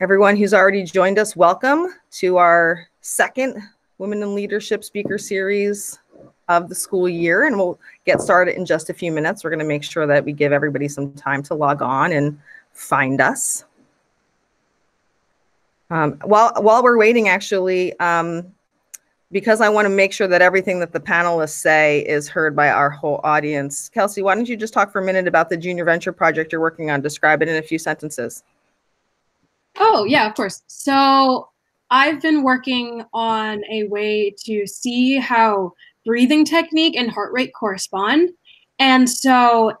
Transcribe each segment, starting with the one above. Everyone who's already joined us, welcome to our second Women in Leadership Speaker Series of the school year, and we'll get started in just a few minutes. We're going to make sure that we give everybody some time to log on and find us. While we're waiting, actually, because I want to make sure that everything that the panelists say is heard by our whole audience, Kelsey, why don't you just talk for a minute about the Junior Venture Project you're working on? Describe it in a few sentences. Oh, yeah, of course. So I've been working on a way to see how breathing technique and heart rate correspond. And so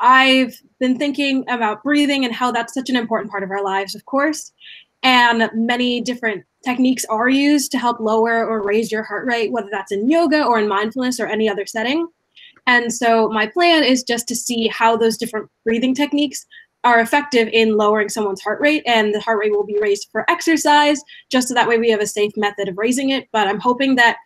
I've been thinking about breathing and how that's such an important part of our lives, of course. And many different techniques are used to help lower or raise your heart rate, whether that's in yoga or in mindfulness or any other setting. And so my plan is just to see how those different breathing techniques are effective in lowering someone's heart rate, and the heart rate will be raised for exercise, just so that way we have a safe method of raising it. But I'm hoping that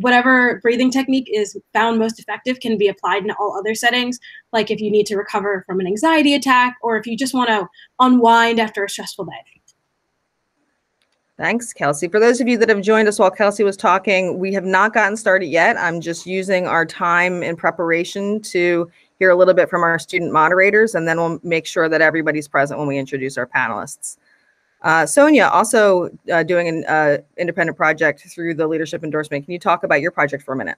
whatever breathing technique is found most effective can be applied in all other settings, like if you need to recover from an anxiety attack or if you just want to unwind after a stressful day. Thanks, Kelsey. For those of you that have joined us while Kelsey was talking, we have not gotten started yet. I'm just using our time in preparation to hear a little bit from our student moderators, and then we'll make sure that everybody's present when we introduce our panelists. Sonia, also doing an independent project through the leadership endorsement. Can you talk about your project for a minute?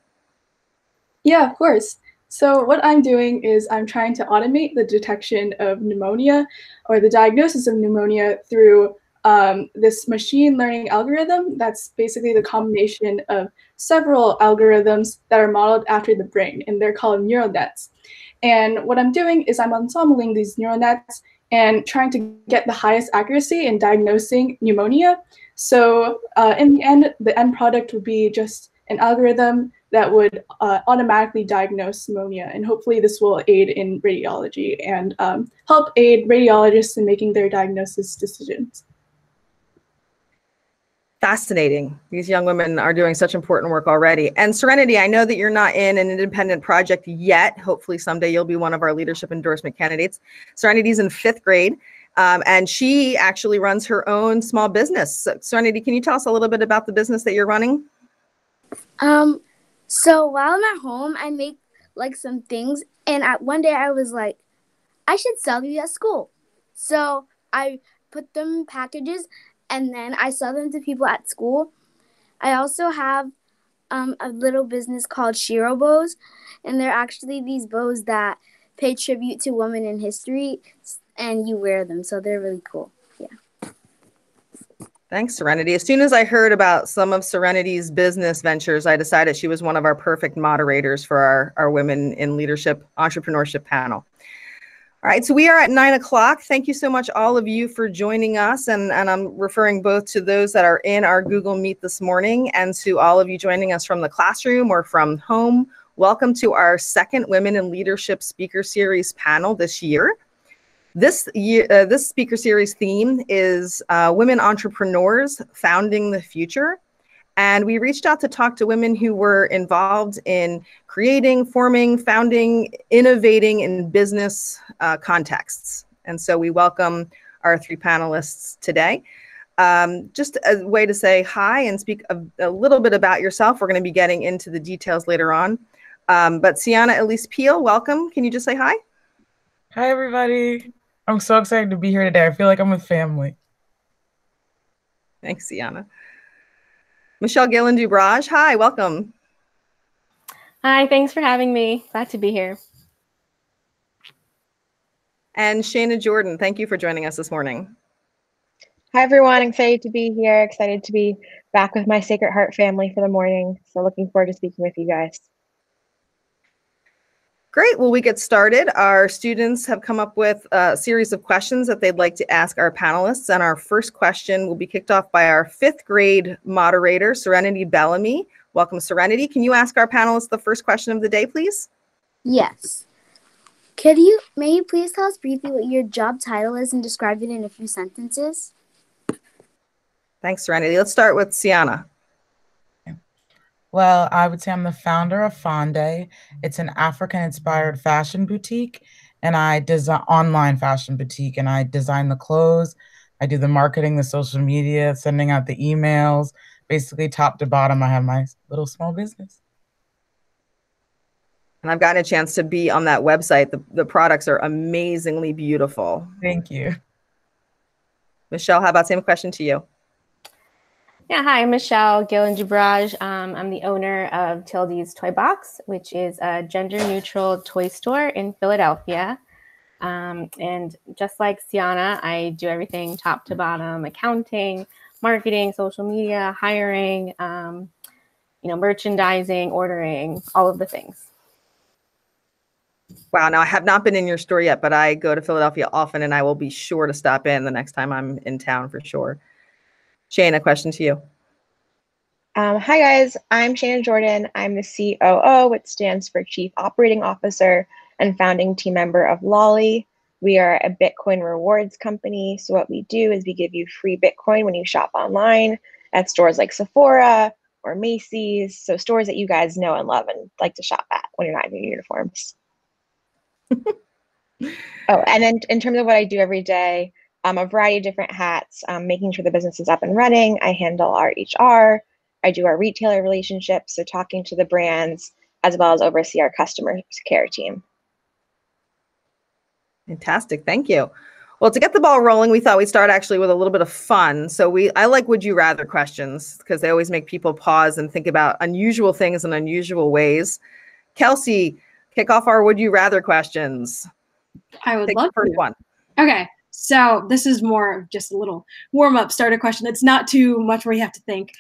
Yeah, of course. So what I'm doing is I'm trying to automate the detection of pneumonia or the diagnosis of pneumonia through this machine learning algorithm that's basically the combination of several algorithms that are modeled after the brain, and they're called neural nets. And what I'm doing is I'm ensembling these neural nets and trying to get the highest accuracy in diagnosing pneumonia. So in the end product would be just an algorithm that would automatically diagnose pneumonia. And hopefully this will aid in radiology and help aid radiologists in making their diagnosis decisions. Fascinating. These young women are doing such important work already. And Serenity, I know that you're not in an independent project yet. Hopefully someday you'll be one of our leadership endorsement candidates. Serenity's in 5th grade, and she actually runs her own small business. So, Serenity, can you tell us a little bit about the business that you're running? So while I'm at home, I make like some things, and one day I was like, I should sell these at school. So I put them in packages, and then I sell them to people at school. I also have a little business called Shiro Bows, and they're actually these bows that pay tribute to women in history, and you wear them, so they're really cool. Yeah. Thanks, Serenity. As soon as I heard about some of Serenity's business ventures, I decided she was one of our perfect moderators for our Women in Leadership Entrepreneurship panel. All right, so we are at 9 o'clock. Thank you so much, all of you, for joining us. And I'm referring both to those that are in our Google Meet this morning and to all of you joining us from the classroom or from home. Welcome to our second Women in Leadership Speaker Series panel this year. This speaker series theme is Women Entrepreneurs Founding the Future. And we reached out to talk to women who were involved in creating, forming, founding, innovating in business contexts. And so we welcome our three panelists today. Just a way to say hi and speak a little bit about yourself. We're going to be getting into the details later on. But Sianna Elise-Peele, welcome. Can you just say hi? Hi, everybody. I'm so excited to be here today. I feel like I'm with family. Thanks, Sianna. Michelle Gillen-Doobrajh, hi, welcome. Hi, thanks for having me. Glad to be here. And Shana Jordan, thank you for joining us this morning. Hi, everyone. Excited to be here. Excited to be back with my Sacred Heart family for the morning. So looking forward to speaking with you guys. Great. Well, we get started. Our students have come up with a series of questions that they'd like to ask our panelists. And our first question will be kicked off by our 5th grade moderator, Serenity Bellamy. Welcome, Serenity. Can you ask our panelists the first question of the day, please? Yes. May you please tell us briefly what your job title is and describe it in a few sentences? Thanks, Serenity. Let's start with Sianna. Well, I would say I'm the founder of Fàndé. It's an African-inspired fashion boutique, and I design online fashion boutique, and I design the clothes, I do the marketing, the social media, sending out the emails. Basically, top to bottom, I have my little small business. And I've gotten a chance to be on that website. The products are amazingly beautiful. Thank you. Michelle, how about same question to you? Yeah, hi, I'm Michelle Gillen-Doobrajh. I'm the owner of Tildie's Toy Box, which is a gender-neutral toy store in Philadelphia. And just like Sianna, I do everything top to bottom: accounting, marketing, social media, hiring, merchandising, ordering, all of the things. Wow. Now, I have not been in your store yet, but I go to Philadelphia often, and I will be sure to stop in the next time I'm in town for sure. Shana, question to you. Hi, guys. I'm Shana Jordan. I'm the COO, which stands for Chief Operating Officer, and founding team member of Lolli. We are a Bitcoin rewards company. So what we do is we give you free Bitcoin when you shop online at stores like Sephora or Macy's. So stores that you guys know and love and like to shop at when you're not in your uniforms. Oh, and then in terms of what I do every day, a variety of different hats, making sure the business is up and running. I handle our HR. I do our retailer relationships, so talking to the brands, as well as oversee our customer care team. Fantastic. Thank you. Well, to get the ball rolling, we thought we'd start actually with a little bit of fun. So I like would you rather questions because they always make people pause and think about unusual things in unusual ways. Kelsey, kick off our would you rather questions. I would love the first one. Okay. So this is more of just a little warm-up starter question. It's not too much where you have to think.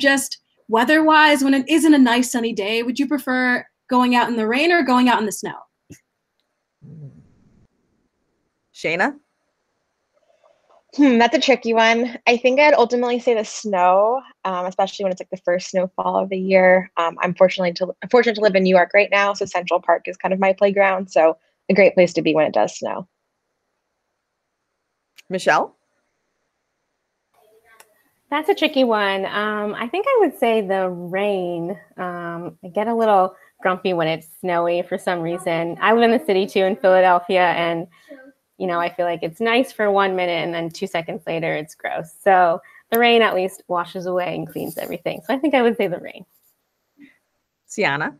Just weather-wise, when it isn't a nice sunny day, would you prefer going out in the rain or going out in the snow? Shana? That's a tricky one. I think I'd ultimately say the snow, especially when it's like the first snowfall of the year. I'm fortunate to live in New York right now, so Central Park is kind of my playground. So a great place to be when it does snow. Michelle? That's a tricky one. I think I would say the rain. I get a little grumpy when it's snowy for some reason. I live in the city too in Philadelphia, and you know, I feel like it's nice for 1 minute and then 2 seconds later it's gross. So the rain at least washes away and cleans everything. So I think I would say the rain. Sianna?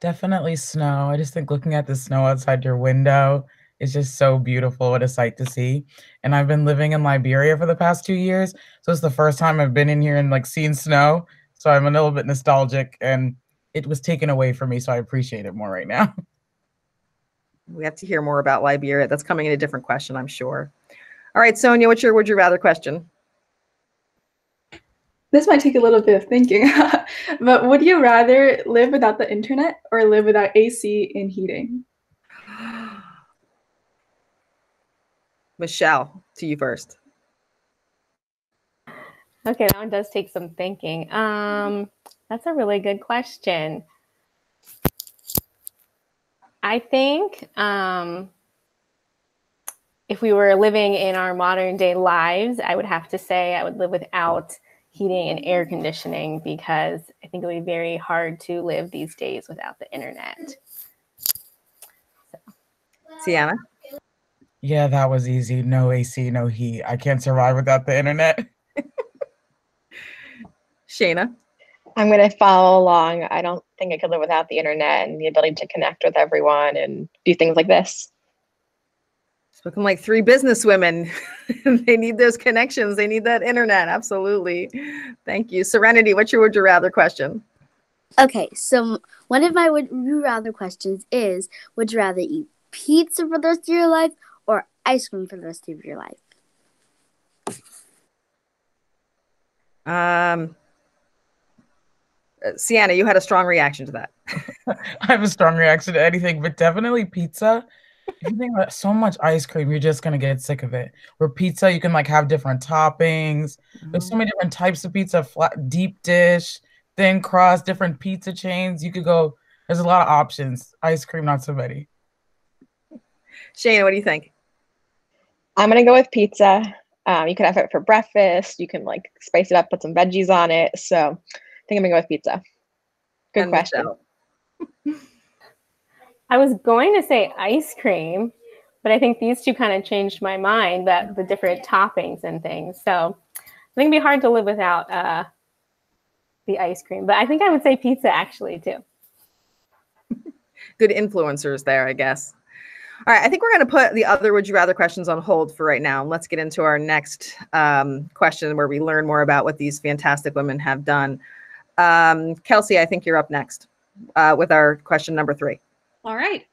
Definitely snow. I just think looking at the snow outside your window is just so beautiful. What a sight to see. And I've been living in Liberia for the past 2 years. So it's the first time I've been in here and like seen snow. So I'm a little bit nostalgic, and it was taken away from me. So I appreciate it more right now. We have to hear more about Liberia. That's coming in a different question, I'm sure. All right, Sonia, what's your would you rather question? This might take a little bit of thinking, but would you rather live without the internet or live without AC and heating? Michelle, to you first. Okay, that one does take some thinking. That's a really good question. I think if we were living in our modern day lives, I would have to say I would live without heating and air conditioning, because I think it would be very hard to live these days without the internet. So. Sianna? Yeah, that was easy. No AC, no heat. I can't survive without the internet. Shana? I'm going to follow along. I don't think I could live without the internet and the ability to connect with everyone and do things like this. It's looking like three business women. They need those connections. They need that internet. Absolutely. Thank you. Serenity, what's your would you rather question? Okay, so one of my would you rather questions is, would you rather eat pizza for the rest of your life or ice cream for the rest of your life? Sianna, you had a strong reaction to that. I have a strong reaction to anything, but definitely pizza. If you think about so much ice cream, you're just going to get sick of it. Where pizza, you can like have different toppings. There's so many different types of pizza, flat, deep dish, thin crust, different pizza chains. You could go, there's a lot of options. Ice cream, not so many. Shana, what do you think? I'm going to go with pizza. You can have it for breakfast. You can like spice it up, put some veggies on it. So I think I'm gonna go with pizza. Good and question. I was going to say ice cream, But I think these two kind of changed my mind, that the different toppings and things. So I think it'd be hard to live without the ice cream. But I think I would say pizza actually too. Good influencers there, I guess. All right, I think we're going to put the other Would You Rather questions on hold for right now. And let's get into our next question where we learn more about what these fantastic women have done. Kelsey, I think you're up next with our question number 3. All right.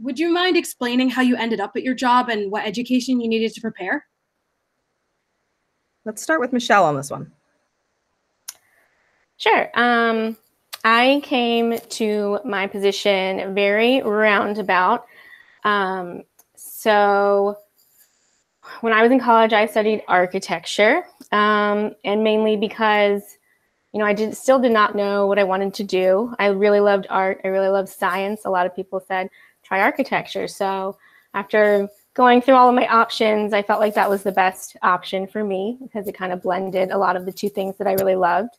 Would you mind explaining how you ended up at your job and what education you needed to prepare? Let's start with Michelle on this one. Sure. I came to my position very roundabout. So when I was in college, I studied architecture, and mainly because, you know, I still did not know what I wanted to do. I really loved art. I really loved science. A lot of people said, try architecture. So after going through all of my options, I felt like that was the best option for me because it kind of blended a lot of the two things that I really loved.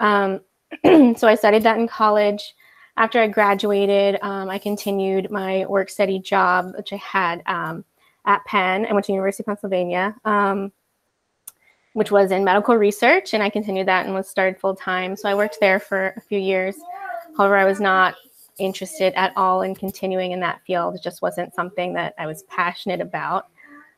So I studied that in college. After I graduated, I continued my work-study job, which I had at Penn. I went to University of Pennsylvania, which was in medical research, and I continued that and was started full-time. So I worked there for a few years. However, I was not interested at all in continuing in that field. It just wasn't something that I was passionate about.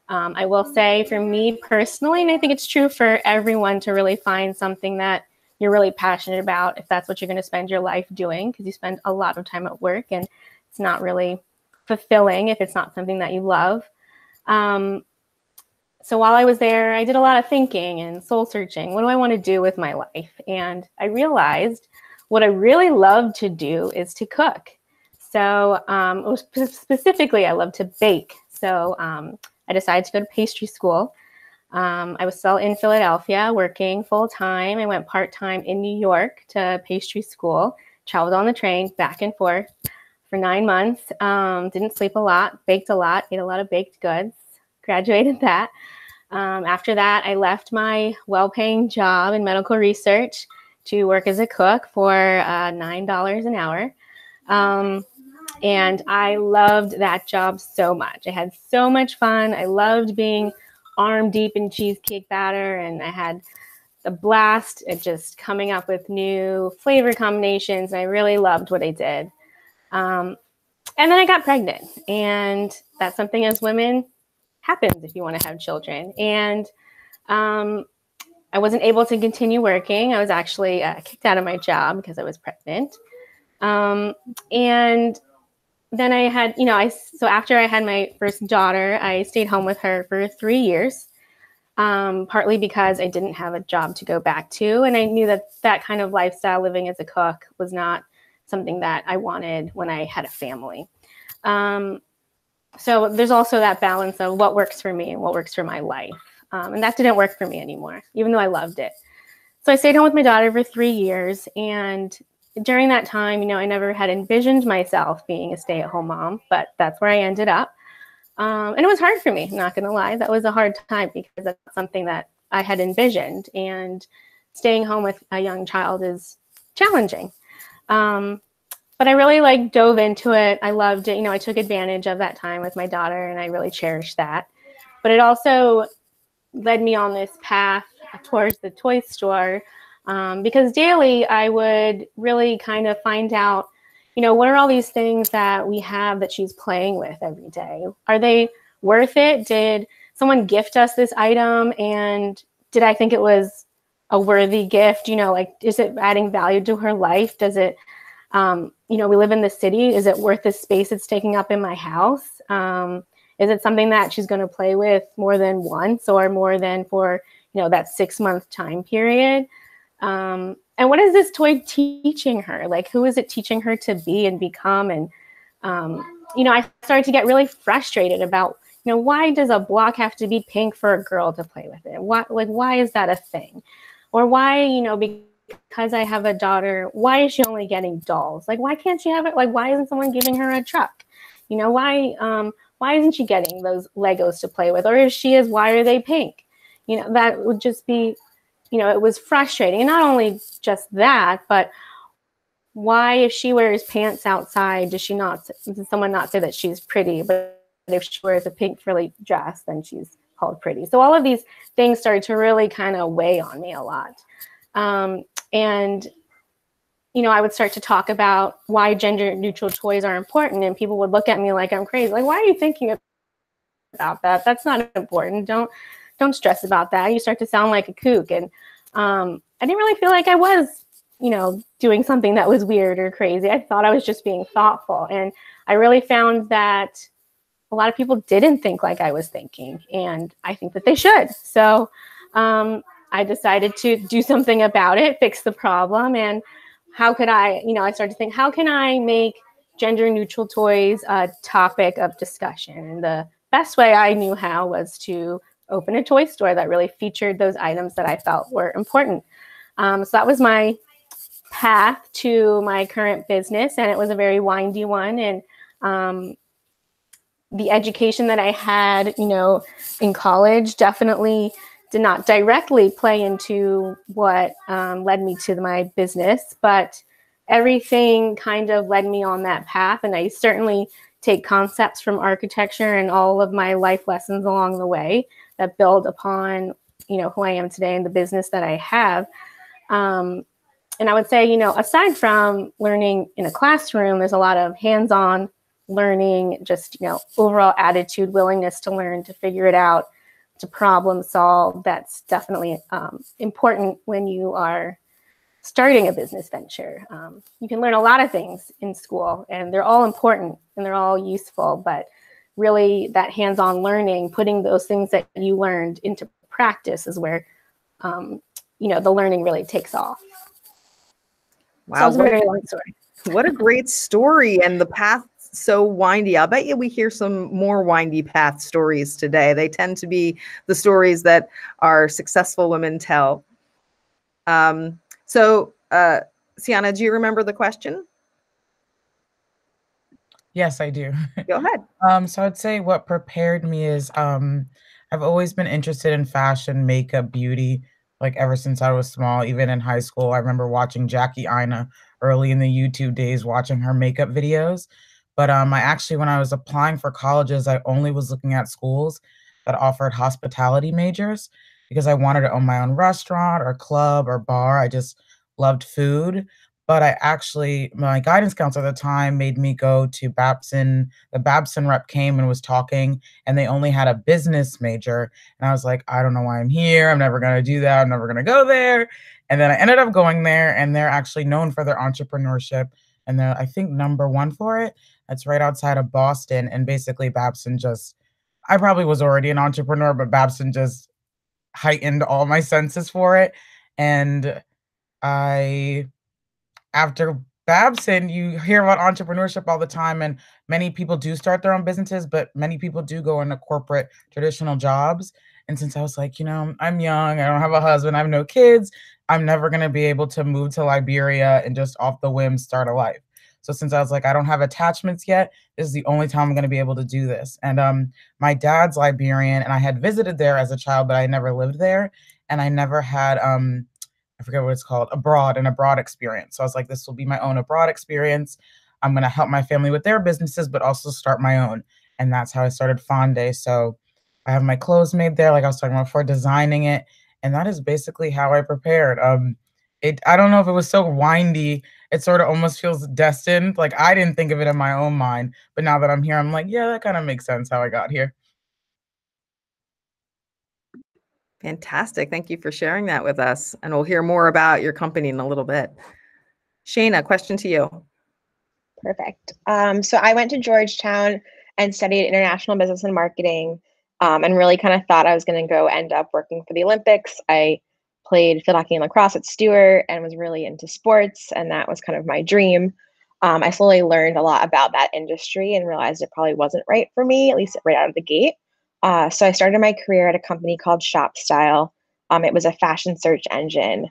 I will say for me personally, and I think it's true for everyone, to really find something that you're really passionate about if that's what you're going to spend your life doing, because you spend a lot of time at work and it's not really fulfilling if it's not something that you love. So while I was there, I did a lot of thinking and soul searching. What do I want to do with my life? And I realized what I really love to do is to cook. So it was specifically, I love to bake. So I decided to go to pastry school. I was still in Philadelphia working full time. I went part time in New York to pastry school, traveled on the train back and forth for 9 months. Didn't sleep a lot, baked a lot, ate a lot of baked goods, graduated that. After that, I left my well-paying job in medical research to work as a cook for $9 an hour. And I loved that job so much. I had so much fun. I loved being arm deep in cheesecake batter, and I had a blast at just coming up with new flavor combinations. I really loved what I did. And then I got pregnant, and that's something as women happens if you want to have children. And I wasn't able to continue working. I was actually kicked out of my job because I was pregnant. And then I had, you know, so after I had my first daughter, I stayed home with her for 3 years, partly because I didn't have a job to go back to. And I knew that that kind of lifestyle, living as a cook, was not something that I wanted when I had a family. So there's also that balance of what works for me and what works for my life. And that didn't work for me anymore, even though I loved it. So I stayed home with my daughter for 3 years, and during that time, you know, I never had envisioned myself being a stay-at-home mom, but that's where I ended up. And it was hard for me, I'm not going to lie. That was a hard time because that's something that I had envisioned. And staying home with a young child is challenging. But I really, like, dove into it. I loved it. You know, I took advantage of that time with my daughter, and I really cherished that. But it also led me on this path towards the toy store. Because daily I would really kind of find out, you know, what are all these things that we have that she's playing with every day? Are they worth it? Did someone gift us this item? And did I think it was a worthy gift? You know, like, is it adding value to her life? Does it, you know, we live in the city. Is it worth the space it's taking up in my house? Is it something that she's going to play with more than once or more than for, you know, that 6-month time period? And what is this toy teaching her? Like, who is it teaching her to be and become? And, you know, I started to get really frustrated about, you know, why does a block have to be pink for a girl to play with it? Why is that a thing? Or why, you know, because I have a daughter, why is she only getting dolls? Like, why can't she have it? Like, why isn't someone giving her a truck? You know, why isn't she getting those Legos to play with? Or if she is, why are they pink? You know, that would just be, you know, it was frustrating. And not only just that, but why, if she wears pants outside, does someone not say that she's pretty? But that if she wears a pink frilly dress, then she's called pretty. So all of these things started to really kind of weigh on me a lot. And you know, I would start to talk about why gender neutral toys are important, and people would look at me like I'm crazy. Like, why are you thinking about that? That's not important. Don't stress about that. You start to sound like a kook. And I didn't really feel like I was, you know, doing something that was weird or crazy. I thought I was just being thoughtful. And I really found that a lot of people didn't think like I was thinking, and I think that they should. So I decided to do something about it, fix the problem. And how could I, you know, I started to think, how can I make gender neutral toys a topic of discussion? And the best way I knew how was to open a toy store that really featured those items that I felt were important. So that was my path to my current business, and it was a very windy one. And the education that I had, you know, in college definitely did not directly play into what led me to my business, but everything kind of led me on that path. And I certainly take concepts from architecture and all of my life lessons along the way that build upon, you know, who I am today and the business that I have. And I would say, you know, aside from learning in a classroom, there's a lot of hands-on learning, just, you know, overall attitude, willingness to learn, to figure it out, to problem solve. That's definitely important when you are starting a business venture. You can learn a lot of things in school, and they're all important and they're all useful, but really that hands-on learning, putting those things that you learned into practice is where, you know, the learning really takes off. Wow. So it was a very long story. What a great story, and the path so windy. I'll bet you we hear some more windy path stories today. They tend to be the stories that our successful women tell. So Sianna, do you remember the question? Yes, I do. Go ahead. So I'd say what prepared me is I've always been interested in fashion, makeup, beauty, like ever since I was small, even in high school. I remember watching Jackie Aina early in the YouTube days, watching her makeup videos. But I actually, when I was applying for colleges, I only was looking at schools that offered hospitality majors because I wanted to own my own restaurant or club or bar. I just loved food. But I actually, my guidance counselor at the time made me go to Babson. The Babson rep came and was talking, and they only had a business major. And I was like, I don't know why I'm here. I'm never going to do that. I'm never going to go there. And then I ended up going there, and they're actually known for their entrepreneurship. And they're, I think, #1 for it. That's right outside of Boston. And basically Babson just, I probably was already an entrepreneur, but Babson just heightened all my senses for it. And I, after Babson, you hear about entrepreneurship all the time, and many people do start their own businesses, but many people do go into corporate traditional jobs. And since I was like, you know, I'm young, I don't have a husband, I have no kids, I'm never going to be able to move to Liberia and just off the whim start a life. So since I was like, I don't have attachments yet, this is the only time I'm going to be able to do this. And my dad's Liberian, and I had visited there as a child, but I never lived there. And I never had, I forget what it's called, an abroad experience. So I was like, this will be my own abroad experience. I'm going to help my family with their businesses, but also start my own. And that's how I started Fàndé. So I have my clothes made there, like I was talking about before, designing it. And that is basically how I prepared. I don't know if it was so windy. It sort of almost feels destined. Like, I didn't think of it in my own mind, but now that I'm here, I'm like, yeah, that kind of makes sense how I got here. Fantastic. Thank you for sharing that with us. And we'll hear more about your company in a little bit. Shana, question to you. Perfect. So I went to Georgetown and studied international business and marketing, and really kind of thought I was going to go end up working for the Olympics. I played field hockey and lacrosse at Stuart and was really into sports, and that was kind of my dream. I slowly learned a lot about that industry and realized it probably wasn't right for me, at least right out of the gate. So I started my career at a company called ShopStyle. It was a fashion search engine,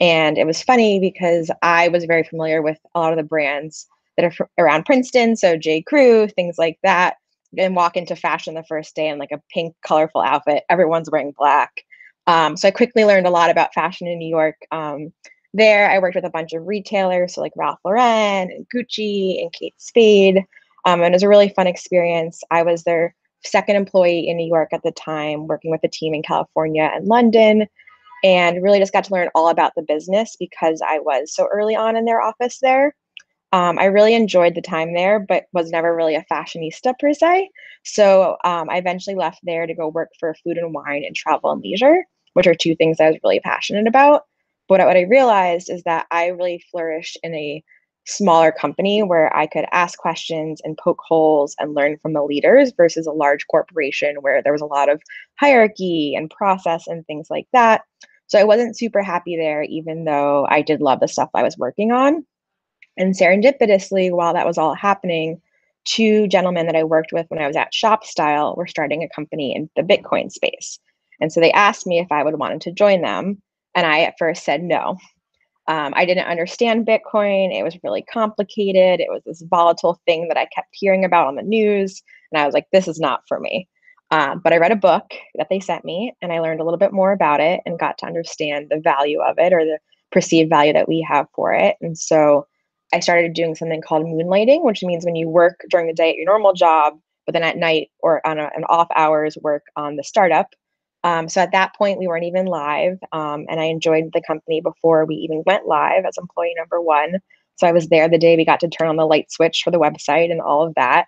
and it was funny because I was very familiar with a lot of the brands that are around Princeton, so J. Crew, things like that, and walk into fashion the first day in like a pink, colorful outfit. Everyone's wearing black. So I quickly learned a lot about fashion in New York. There, I worked with a bunch of retailers, so like Ralph Lauren and Gucci and Kate Spade. And it was a really fun experience. I was their second employee in New York at the time, working with a team in California and London, and really just got to learn all about the business because I was so early on in their office there. I really enjoyed the time there, but was never really a fashionista per se. So I eventually left there to go work for Food and Wine and Travel and Leisure, which are two things I was really passionate about. But what I realized is that I really flourished in a smaller company where I could ask questions and poke holes and learn from the leaders versus a large corporation where there was a lot of hierarchy and process and things like that. So I wasn't super happy there, even though I did love the stuff I was working on. And serendipitously, while that was all happening, two gentlemen that I worked with when I was at ShopStyle were starting a company in the Bitcoin space. And so they asked me if I would want to join them. And I at first said no. I didn't understand Bitcoin. It was really complicated. It was this volatile thing that I kept hearing about on the news. And I was like, this is not for me. But I read a book that they sent me and I learned a little bit more about it and got to understand the value of it or the perceived value that we have for it. And so I started doing something called moonlighting, which means when you work during the day at your normal job, but then at night or on an off hours work on the startup. So at that point, we weren't even live, and I enjoyed the company before we even went live as employee number one. So I was there the day we got to turn on the light switch for the website and all of that.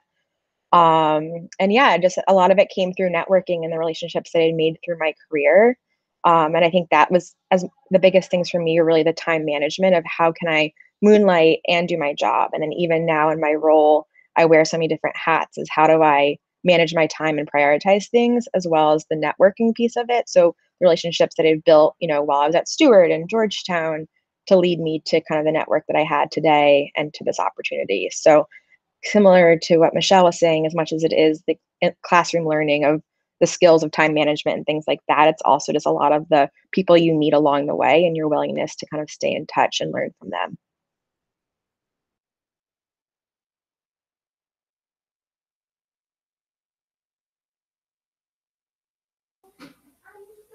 And yeah, just a lot of it came through networking and the relationships that I made through my career. And I think that was as the biggest things for me are really the time management of how can I moonlight and do my job. And then even now in my role, I wear so many different hats is how do I manage my time and prioritize things, as well as the networking piece of it. So the relationships that I've built, you know, while I was at Stuart and Georgetown to lead me to kind of the network that I had today and to this opportunity. So similar to what Michelle was saying, as much as it is the classroom learning of the skills of time management and things like that, it's also just a lot of the people you meet along the way and your willingness to kind of stay in touch and learn from them.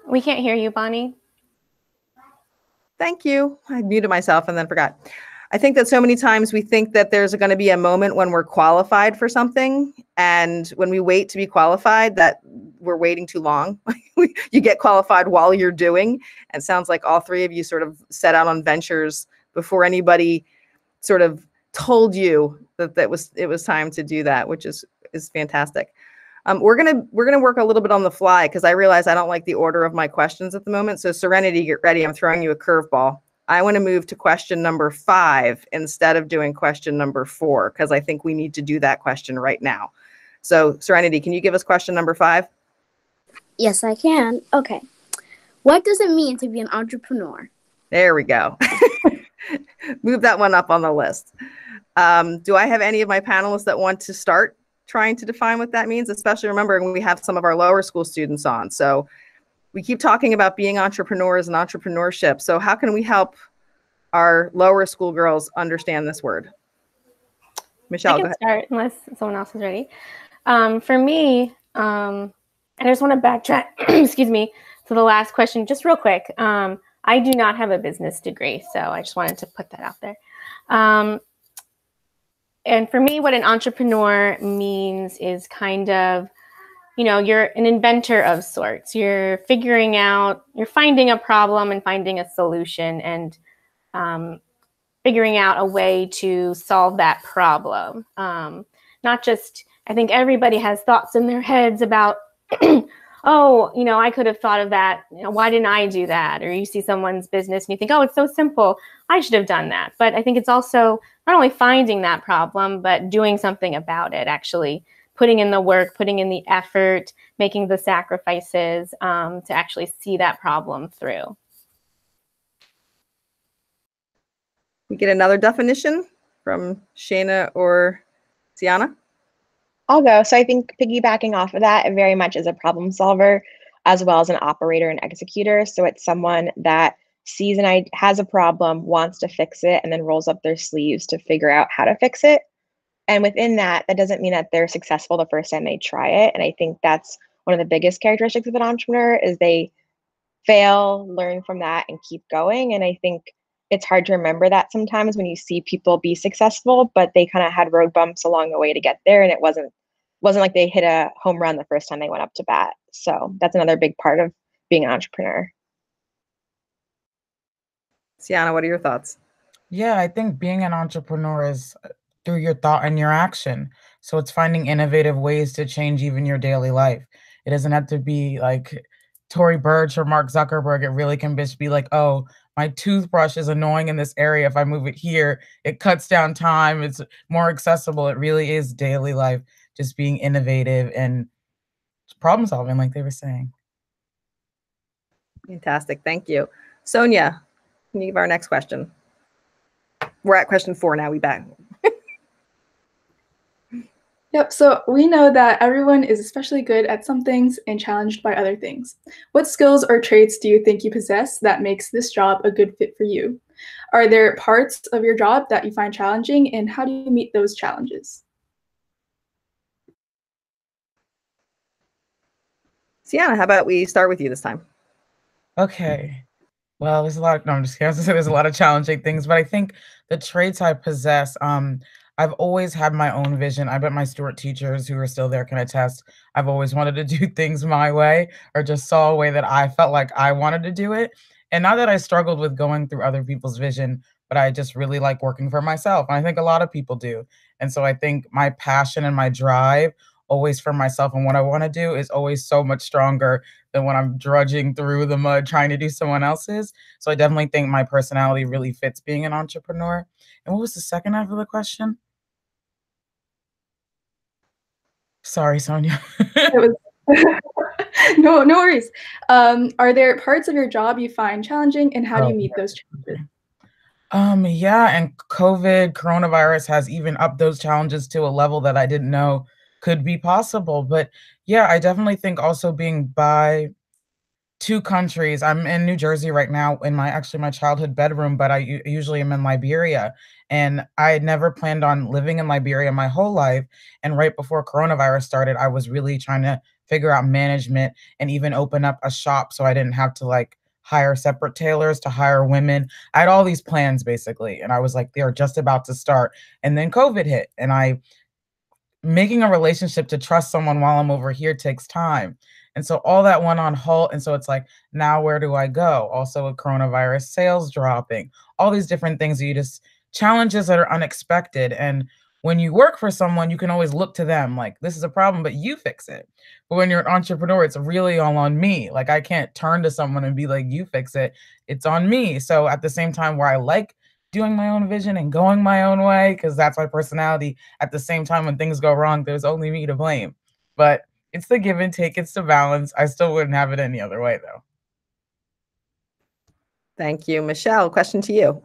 We can't hear you, Bonnie. Thank you. I muted myself and then forgot. I think that so many times we think that there's going to be a moment when we're qualified for something. And when we wait to be qualified, that we're waiting too long. You get qualified while you're doing. And it sounds like all three of you sort of set out on ventures before anybody sort of told you that, it was time to do that, which is fantastic. We're gonna work a little bit on the fly because I realize I don't like the order of my questions at the moment. So Serenity, get ready. I'm throwing you a curveball. I want to move to question number 5 instead of doing question number 4 because I think we need to do that question right now. So Serenity, can you give us question number 5? Yes, I can. Okay. What does it mean to be an entrepreneur? There we go. Move that one up on the list. Do I have any of my panelists that want to start trying to define what that means, especially remembering when we have some of our lower school students on. So we keep talking about being entrepreneurs and entrepreneurship. So how can we help our lower school girls understand this word? Michelle, go ahead. I can start unless someone else is ready. For me, and I just want to backtrack, excuse me, to the last question, just real quick. I do not have a business degree, so I just wanted to put that out there. And for me, what an entrepreneur means is kind of, you know, you're an inventor of sorts. You're figuring out, you're finding a problem and finding a solution and figuring out a way to solve that problem. Not just, I think everybody has thoughts in their heads about, oh, you know, I could have thought of that. You know, why didn't I do that? Or you see someone's business and you think, oh, it's so simple. I should have done that. But I think it's also not only finding that problem, but doing something about it, actually putting in the work, putting in the effort, making the sacrifices to actually see that problem through. We get another definition from Shana or Sianna? I'll go. So I think piggybacking off of that, it very much is a problem solver as well as an operator and executor. So it's someone that sees and has a problem, wants to fix it, and then rolls up their sleeves to figure out how to fix it. And within that, that doesn't mean that they're successful the first time they try it. And I think that's one of the biggest characteristics of an entrepreneur is they fail, learn from that, and keep going. And I think it's hard to remember that sometimes when you see people be successful, but they kind of had road bumps along the way to get there, and it wasn't wasn't like they hit a home run the first time they went up to bat. So that's another big part of being an entrepreneur. Sianna, what are your thoughts? Yeah, I think being an entrepreneur is through your thought and your action. So it's finding innovative ways to change even your daily life. It doesn't have to be like Tory Burch or Mark Zuckerberg. It really can just be like, oh, my toothbrush is annoying in this area. If I move it here, it cuts down time. It's more accessible. It really is daily life, just being innovative and problem solving, like they were saying. Fantastic. Thank you. Sonia, can you give our next question? We're at question 4 now. We back. Yep. So we know that everyone is especially good at some things and challenged by other things. What skills or traits do you think you possess that makes this job a good fit for you? Are there parts of your job that you find challenging, and how do you meet those challenges? Sianna, how about we start with you this time? Okay. Well, there's a lot of, no, I'm just kidding. I was gonna say there's a lot of challenging things, but I think the traits I possess, I've always had my own vision. I bet my Stuart teachers who are still there can attest. I've always wanted to do things my way, or just saw a way that I felt like I wanted to do it. And not that I struggled with going through other people's vision, but I just really like working for myself. And I think a lot of people do. And so I think my passion and my drive always for myself and what I want to do is always so much stronger than when I'm drudging through the mud trying to do someone else's. So I definitely think my personality really fits being an entrepreneur. And what was the second half of the question? Sorry, Sonia. No worries. Are there parts of your job you find challenging, and how do you meet those challenges? Yeah, and COVID, coronavirus has even upped those challenges to a level that I didn't know could be possible. But yeah, I definitely think also being by two countries. I'm in New Jersey right now in my childhood bedroom, but I usually am in Liberia. And I had never planned on living in Liberia my whole life. And right before coronavirus started, I was really trying to figure out management and even open up a shop so I didn't have to like hire separate tailors, to hire women. I had all these plans basically. And I was like, they are just about to start. And then COVID hit, and making a relationship to trust someone while I'm over here takes time. And so all that went on halt. And so it's like, now where do I go? Also with coronavirus, sales dropping, all these different things that you just, challenges that are unexpected. And when you work for someone, you can always look to them like, this is a problem, but you fix it. But when you're an entrepreneur, it's really all on me. Like I can't turn to someone and be like, you fix it. It's on me. So at the same time where I like doing my own vision and going my own way, because that's my personality, at the same time, when things go wrong, there's only me to blame. But it's the give and take, it's the balance. I still wouldn't have it any other way though. Thank you. Michelle, question to you.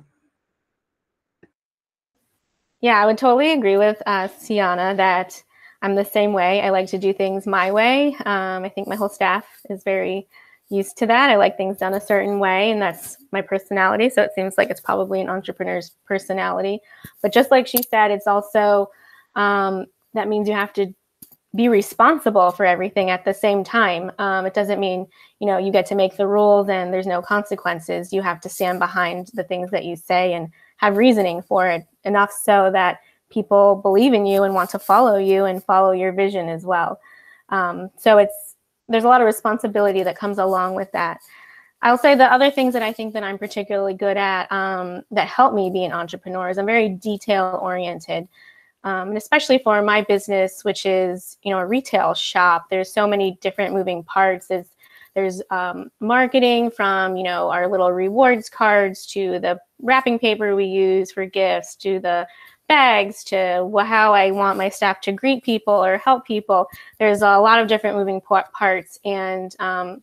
Yeah, I would totally agree with Sianna that I'm the same way. I like to do things my way. I think my whole staff is very used to that. I like things done a certain way, and that's my personality. So it seems like it's probably an entrepreneur's personality. But just like she said, it's also, that means you have to be responsible for everything at the same time. It doesn't mean, you know, you get to make the rules and there's no consequences. You have to stand behind the things that you say and have reasoning for it, enough so that people believe in you and want to follow you and follow your vision as well. So there's a lot of responsibility that comes along with that. I'll say the other things that I think that I'm particularly good at that help me be an entrepreneur is I'm very detail oriented. And especially for my business, which is, you know, a retail shop, there's so many different moving parts. There's marketing from, you know, our little rewards cards to the wrapping paper we use for gifts to the bags to how I want my staff to greet people or help people. There's a lot of different moving parts. And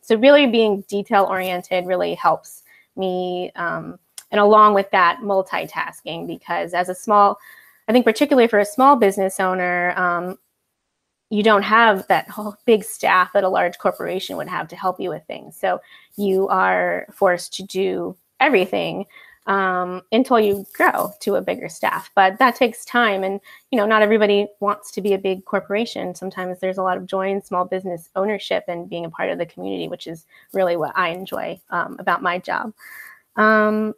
so really being detail oriented really helps me. And along with that, multitasking, because as a small, I think particularly for a small business owner, you don't have that whole big staff that a large corporation would have to help you with things. So you are forced to do everything until you grow to a bigger staff. But that takes time. And, you know, not everybody wants to be a big corporation. Sometimes there's a lot of joy in small business ownership and being a part of the community, which is really what I enjoy about my job. And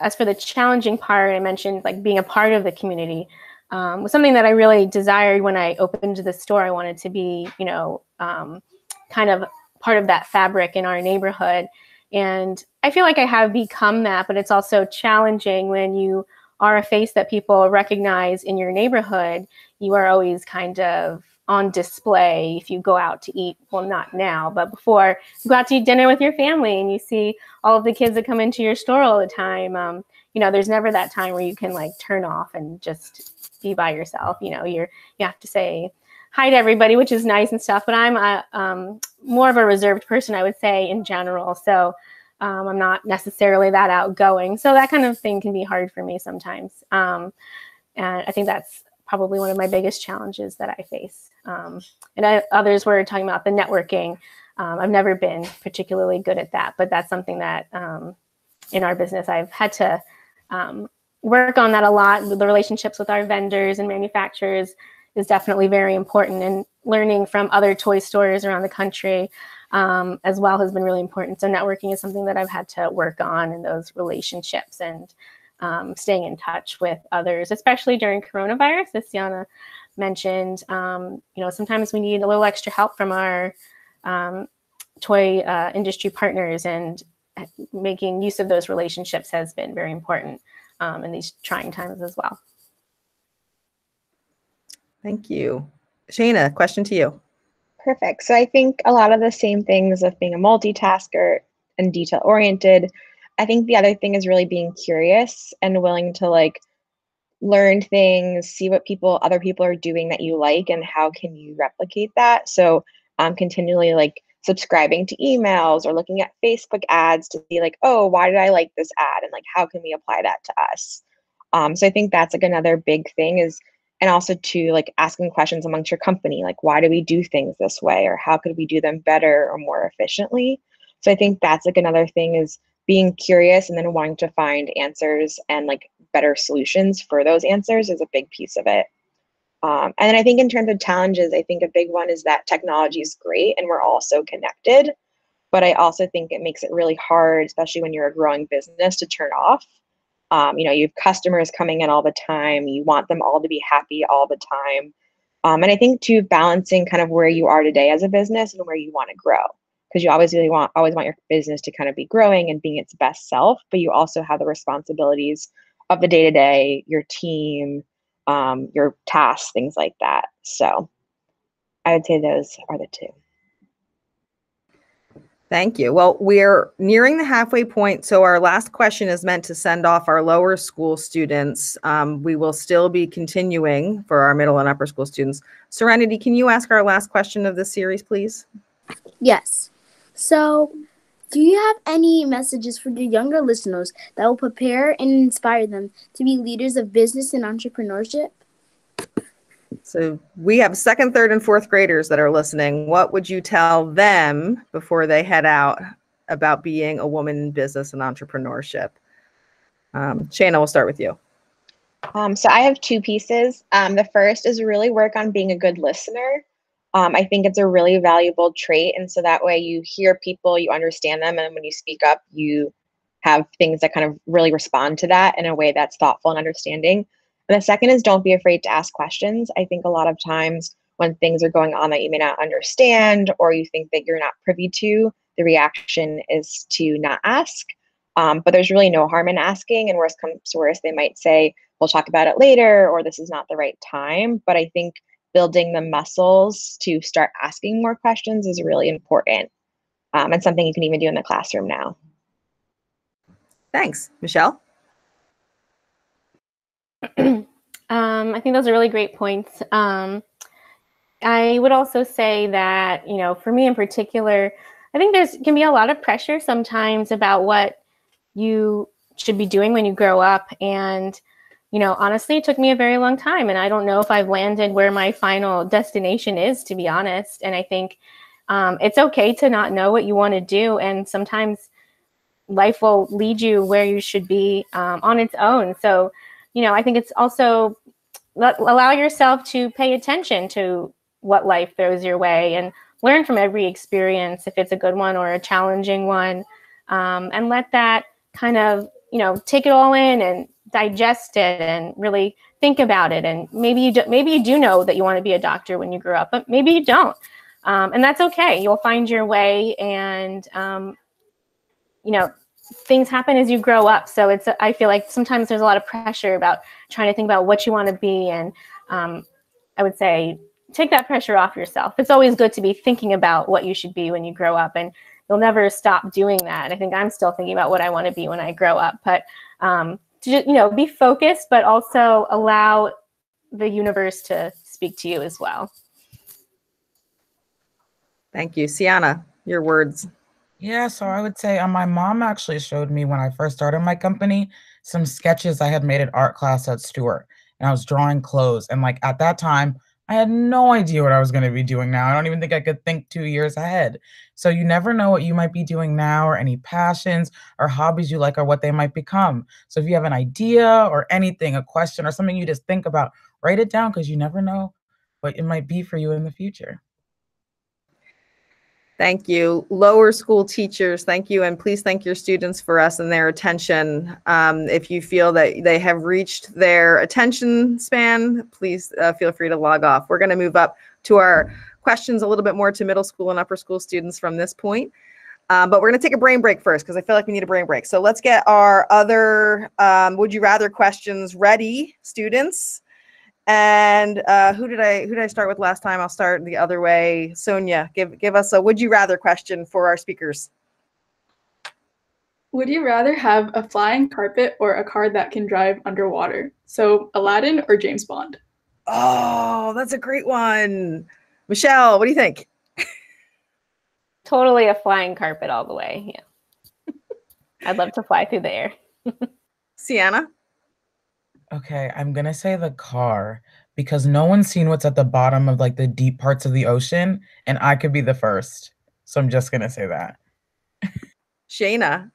as for the challenging part, I mentioned like being a part of the community. was something that I really desired when I opened the store. I wanted to be, you know, kind of part of that fabric in our neighborhood. And I feel like I have become that, but it's also challenging when you are a face that people recognize in your neighborhood. You are always kind of on display if you go out to eat. Well, not now, but before you go out to eat dinner with your family and you see all of the kids that come into your store all the time. You know, there's never that time where you can like turn off and just be by yourself. You know, you have to say hi to everybody, which is nice and stuff. But I'm a, more of a reserved person, I would say, in general. So I'm not necessarily that outgoing. So that kind of thing can be hard for me sometimes. And I think that's probably one of my biggest challenges that I face. Others were talking about the networking. I've never been particularly good at that, but that's something that in our business, I've had to work on that a lot. The relationships with our vendors and manufacturers is definitely very important, and learning from other toy stores around the country as well has been really important. So networking is something that I've had to work on, in those relationships and staying in touch with others, especially during coronavirus, as Sianna mentioned. You know, sometimes we need a little extra help from our toy industry partners, and making use of those relationships has been very important in these trying times as well. Thank you. Shana, question to you. Perfect. So I think a lot of the same things of being a multitasker and detail oriented. I think the other thing is really being curious and willing to like learn things, see what people, other people are doing that you like, and how can you replicate that. So I'm continually like subscribing to emails or looking at Facebook ads to see like, oh, why did I like this ad? And like, how can we apply that to us? So I think that's like another big thing is, and also to like asking questions amongst your company, like, why do we do things this way? Or how could we do them better or more efficiently? So I think that's like another thing is being curious and then wanting to find answers and like better solutions for those answers is a big piece of it. And then I think in terms of challenges, I think a big one is that technology is great and we're all so connected, but I also think it makes it really hard, especially when you're a growing business, to turn off. You know, you have customers coming in all the time. You want them all to be happy all the time. And I think too, balancing kind of where you are today as a business and where you want to grow, because you always really always want your business to kind of be growing and being its best self, but you also have the responsibilities of the day-to-day, your team, your tasks, things like that. So I would say those are the two. Thank you. Well, we're nearing the halfway point. So our last question is meant to send off our lower school students. We will still be continuing for our middle and upper school students. Serenity, can you ask our last question of this series, please? Yes. So do you have any messages for the younger listeners that will prepare and inspire them to be leaders of business and entrepreneurship? So we have second, third, and fourth graders that are listening. What would you tell them before they head out about being a woman in business and entrepreneurship? Shana, we'll start with you. So I have two pieces. The first is really work on being a good listener. I think it's a really valuable trait. And so that way you hear people, you understand them. And when you speak up, you have things that kind of really respond to that in a way that's thoughtful and understanding. And the second is don't be afraid to ask questions. I think a lot of times when things are going on that you may not understand or you think that you're not privy to, the reaction is to not ask. But there's really no harm in asking. And worst comes to worst, they might say, we'll talk about it later, or this is not the right time. But I think building the muscles to start asking more questions is really important. And something you can even do in the classroom now. Thanks. Michelle? I think those are really great points. I would also say that, you know, for me in particular, I think there's can be a lot of pressure sometimes about what you should be doing when you grow up. And, you know, honestly, it took me a very long time. And I don't know if I've landed where my final destination is, to be honest. And I think it's okay to not know what you want to do. And sometimes life will lead you where you should be on its own. So, you know, I think it's also allow yourself to pay attention to what life throws your way and learn from every experience, if it's a good one or a challenging one, and let that kind of, you know, take it all in and digest it and really think about it. And maybe you do know that you want to be a doctor when you grew up, but maybe you don't. And that's okay. You'll find your way, and you know, things happen as you grow up. So it's, I feel like sometimes there's a lot of pressure about trying to think about what you want to be. And I would say, take that pressure off yourself. It's always good to be thinking about what you should be when you grow up, and you'll never stop doing that. And I think I'm still thinking about what I want to be when I grow up, but to just, you know, be focused, but also allow the universe to speak to you as well. Thank you. Sianna, your words. Yeah, so I would say my mom actually showed me when I first started my company some sketches I had made in art class at Stuart, and I was drawing clothes. And like at that time, I had no idea what I was going to be doing now. I don't even think I could think 2 years ahead. So you never know what you might be doing now, or any passions or hobbies you like, or what they might become. So if you have an idea or anything, a question or something you just think about, write it down, because you never know what it might be for you in the future. Thank you. Lower school teachers, thank you. And please thank your students for us and their attention. If you feel that they have reached their attention span, please feel free to log off. We're going to move up to our questions a little bit more to middle school and upper school students from this point. But we're going to take a brain break first, because I feel like we need a brain break. So let's get our other would you rather questions ready, students. And who did I start with last time? I'll start the other way. Sonia, give us a would you rather question for our speakers. Would you rather have a flying carpet or a car that can drive underwater? So Aladdin or James Bond? Oh, that's a great one. Michelle, what do you think? Totally a flying carpet all the way. Yeah. I'd love to fly through the air. Sianna? Okay, I'm going to say the car, because no one's seen what's at the bottom of like the deep parts of the ocean, and I could be the first. So I'm just going to say that. Shana.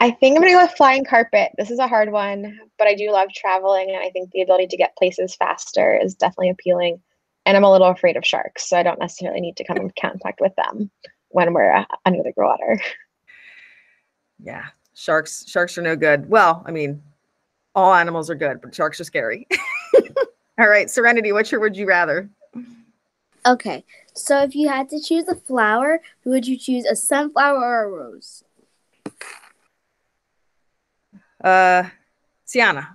I think I'm going to go with flying carpet. This is a hard one, but I do love traveling, and I think the ability to get places faster is definitely appealing. And I'm a little afraid of sharks, so I don't necessarily need to come in contact with them when we're under the water. Yeah, sharks are no good. Well, I mean, all animals are good, but sharks are scary. All right, Serenity, what's your would you rather? Okay, so if you had to choose a flower, would you choose a sunflower or a rose? Sianna.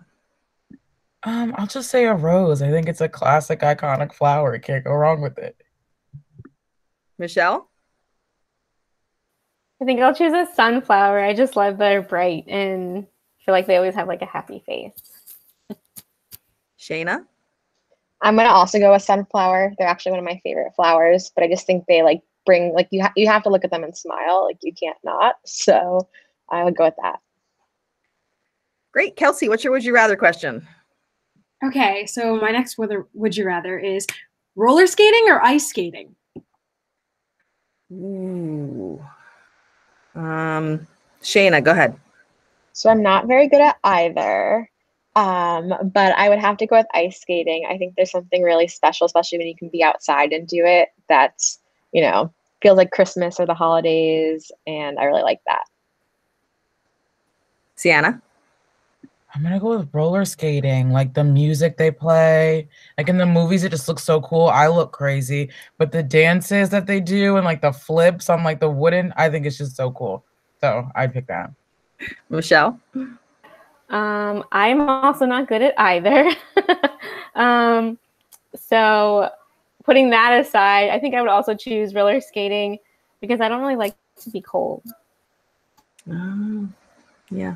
I'll just say a rose. I think it's a classic, iconic flower. You can't go wrong with it. Michelle? I think I'll choose a sunflower. I just love that they're bright, and I feel like they always have like a happy face. Shana? I'm going to also go with sunflower. They're actually one of my favorite flowers, but I just think they like bring, like you have to look at them and smile. Like you can't not. So I would go with that. Great. Kelsey, what's your would you rather question? Okay. So my next would you rather is roller skating or ice skating? Ooh. Shana, go ahead. So I'm not very good at either, but I would have to go with ice skating. I think there's something really special, especially when you can be outside and do it. That's, you know, feels like Christmas or the holidays, and I really like that. Sianna? I'm going to go with roller skating, like the music they play. Like in the movies, it just looks so cool. I look crazy, but the dances that they do and like the flips on like the wooden, I think it's just so cool. So I'd pick that. Michelle? I'm also not good at either. So putting that aside, I think I would also choose roller skating, because I don't really like to be cold. Yeah.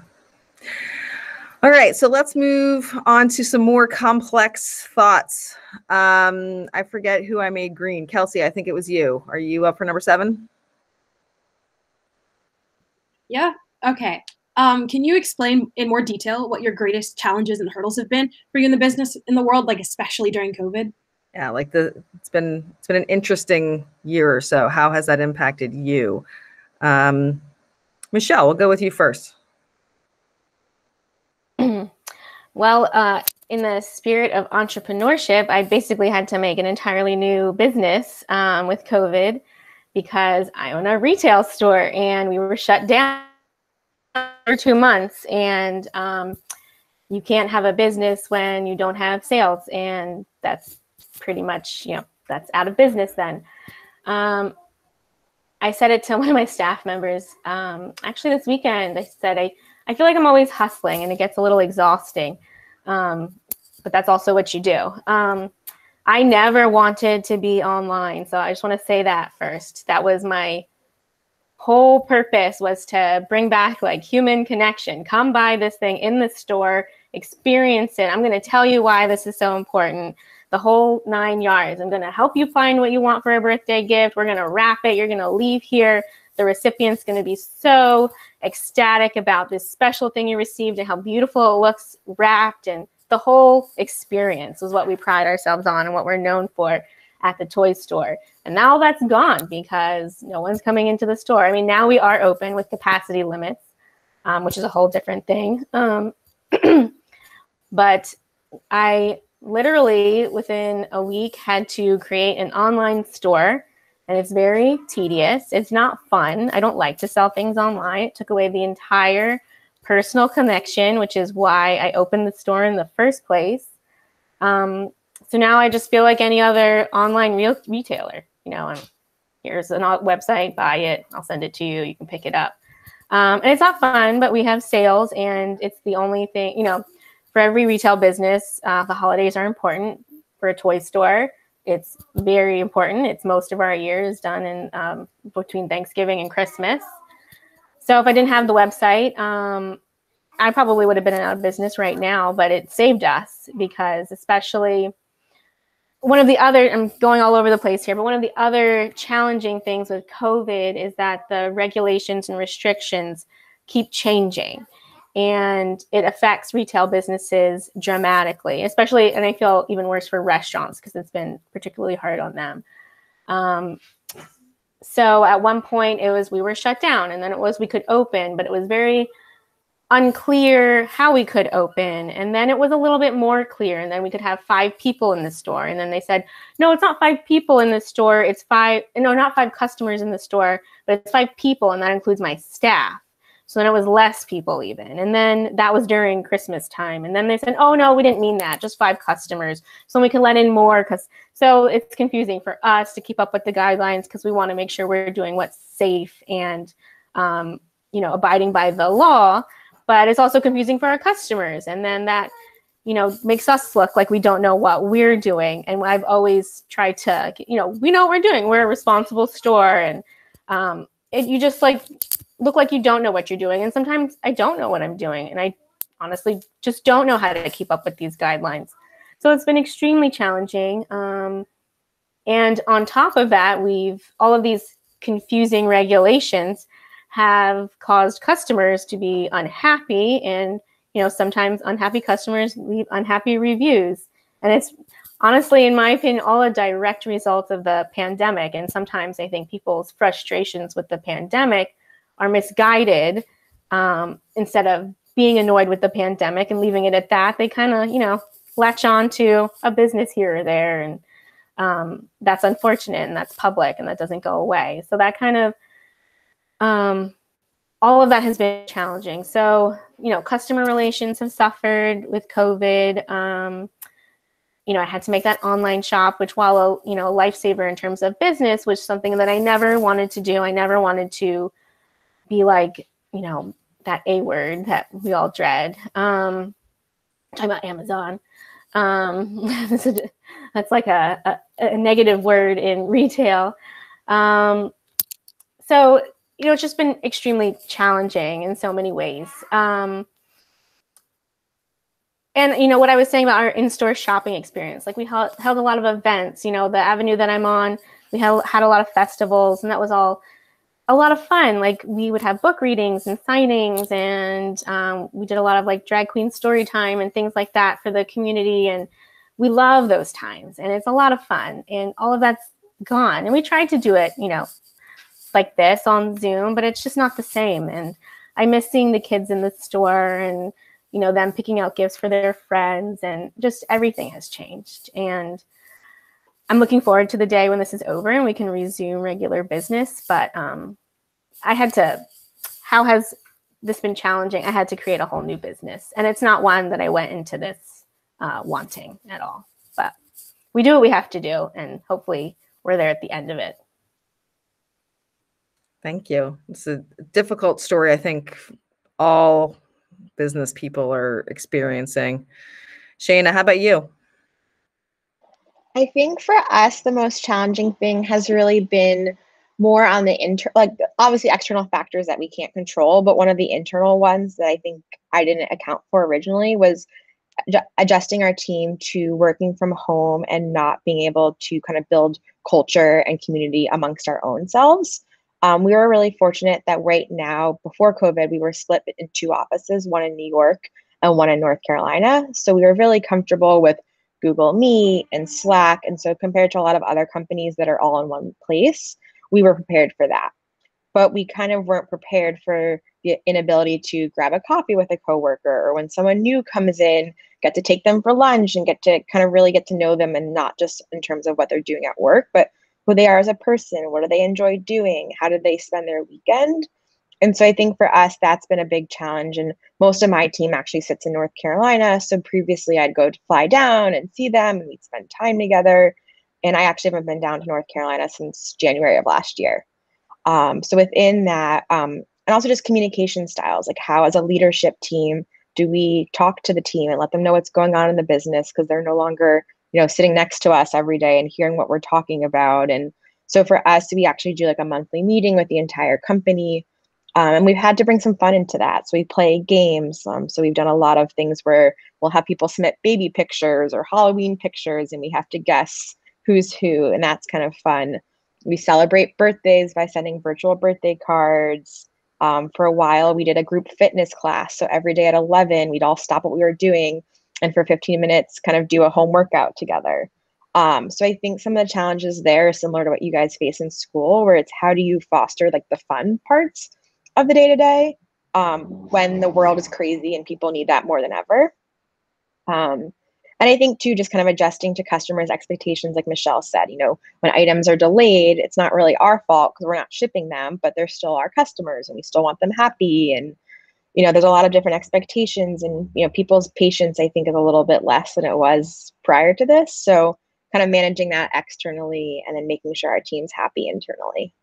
All right, so let's move on to some more complex thoughts. I forget who I made green. Kelsey, I think it was you. Are you up for number 7? Yeah. Okay. Can you explain in more detail what your greatest challenges and hurdles have been for you in the business, in the world, like especially during COVID? Yeah, like it's been an interesting year or so. How has that impacted you? Michelle, we'll go with you first. Well, in the spirit of entrepreneurship, I basically had to make an entirely new business with COVID, because I own a retail store and we were shut down for 2 months, and you can't have a business when you don't have sales, and that's pretty much, you know, that's out of business then. I said it to one of my staff members, actually this weekend, I said, I feel like I'm always hustling and it gets a little exhausting, but that's also what you do. I never wanted to be online. So I just want to say that first. That was my whole purpose, was to bring back like human connection. Come buy this thing in the store, experience it. I'm going to tell you why this is so important. The whole 9 yards. I'm going to help you find what you want for a birthday gift. We're going to wrap it. You're going to leave here. The recipient's going to be so ecstatic about this special thing you received and how beautiful it looks wrapped. And the whole experience was what we pride ourselves on and what we're known for at the toy store. And now that's gone because no one's coming into the store. I mean, now we are open with capacity limits, which is a whole different thing. But I literally within a week had to create an online store, and it's very tedious. It's not fun. I don't like to sell things online. It took away the entire personal connection, which is why I opened the store in the first place. So now I just feel like any other online retailer, you know, and here's a website, buy it, I'll send it to you, you can pick it up. And it's not fun, but we have sales, and it's the only thing, you know, for every retail business, the holidays are important. For a toy store, it's very important. It's most of our year is done in between Thanksgiving and Christmas. So if I didn't have the website, I probably would have been out of business right now, but it saved us because especially one of the other, I'm going all over the place here, but one of the other challenging things with COVID is that the regulations and restrictions keep changing, and it affects retail businesses dramatically, especially, and I feel even worse for restaurants because it's been particularly hard on them. So at one point it was, we were shut down, and then it was, we could open, but it was very unclear how we could open. And then it was a little bit more clear, and then we could have 5 people in the store. And then they said, no, it's not 5 people in the store. It's 5, no, not 5 customers in the store, but it's 5 people. And that includes my staff. So then it was less people even. And then that was during Christmas time. And then they said, oh no, we didn't mean that. Just 5 customers. So we can let in more. So it's confusing for us to keep up with the guidelines because we want to make sure we're doing what's safe and, you know, abiding by the law. But it's also confusing for our customers. And then that, you know, makes us look like we don't know what we're doing. And I've always tried to, you know, we know what we're doing. We're a responsible store. And you just like, look like you don't know what you're doing. And sometimes I don't know what I'm doing. And I honestly just don't know how to keep up with these guidelines. So it's been extremely challenging. And on top of that, all of these confusing regulations have caused customers to be unhappy. And, you know, sometimes unhappy customers leave unhappy reviews. And it's honestly, in my opinion, all a direct result of the pandemic. And sometimes I think people's frustrations with the pandemic are misguided. Instead of being annoyed with the pandemic and leaving it at that, they kind of, you know, latch on to a business here or there. And that's unfortunate, and that's public, and that doesn't go away. So that kind of, all of that has been challenging. So, you know, customer relations have suffered with COVID. You know, I had to make that online shop, which while, you know, a lifesaver in terms of business, was something that I never wanted to do. I never wanted to be like, you know, that A word that we all dread. Talking about Amazon. That's like a negative word in retail. So, you know, it's just been extremely challenging in so many ways. And, you know, what I was saying about our in-store shopping experience, like we held a lot of events, you know, the avenue that I'm on, we had a lot of festivals, and that was all a lot of fun. Like we would have book readings and signings, and we did a lot of like drag queen story time and things like that for the community. And we love those times, and it's a lot of fun, and all of that's gone. And we tried to do it, you know, like this on Zoom, but it's just not the same. And I miss seeing the kids in the store and, you know, them picking out gifts for their friends, and just everything has changed. And I'm looking forward to the day when this is over and we can resume regular business. But how has this been challenging. I had to create a whole new business. And it's not one that I went into this wanting at all. But we do what we have to do. And hopefully we're there at the end of it. Thank you. It's a difficult story. I think all business people are experiencing. Shana, how about you? I think for us, the most challenging thing has really been more on the obviously external factors that we can't control, but one of the internal ones that I think I didn't account for originally was adjusting our team to working from home and not being able to kind of build culture and community amongst our own selves. We were really fortunate that right now, before COVID, we were split in two offices, one in New York and one in North Carolina. So we were really comfortable with Google Meet and Slack. And so compared to a lot of other companies that are all in one place, we were prepared for that. But we kind of weren't prepared for the inability to grab a coffee with a coworker, or when someone new comes in, get to take them for lunch and get to kind of really get to know them, and not just in terms of what they're doing at work, but who they are as a person, what do they enjoy doing, how do they spend their weekend. And so I think for us, that's been a big challenge. And most of my team actually sits in North Carolina. So previously I'd go to fly down and see them and we'd spend time together. And I actually haven't been down to North Carolina since January of last year. So within that, and also just communication styles, like how as a leadership team, do we talk to the team and let them know what's going on in the business, because they're no longer, you know, sitting next to us every day and hearing what we're talking about. And so for us, we actually do like a monthly meeting with the entire company. And we've had to bring some fun into that. So we play games. So we've done a lot of things where we'll have people submit baby pictures or Halloween pictures, and we have to guess who's who. And that's kind of fun. We celebrate birthdays by sending virtual birthday cards. For a while, we did a group fitness class. So every day at 11, we'd all stop what we were doing and for 15 minutes kind of do a home workout together. So I think some of the challenges there are similar to what you guys face in school, where it's how do you foster like the fun parts of the day-to-day when the world is crazy and people need that more than ever. And I think too, just kind of adjusting to customers' expectations, like Michelle said, you know, when items are delayed, it's not really our fault because we're not shipping them, but they're still our customers and we still want them happy. And, you know, there's a lot of different expectations, and, you know, people's patience, I think, is a little bit less than it was prior to this. So kind of managing that externally and then making sure our team's happy internally.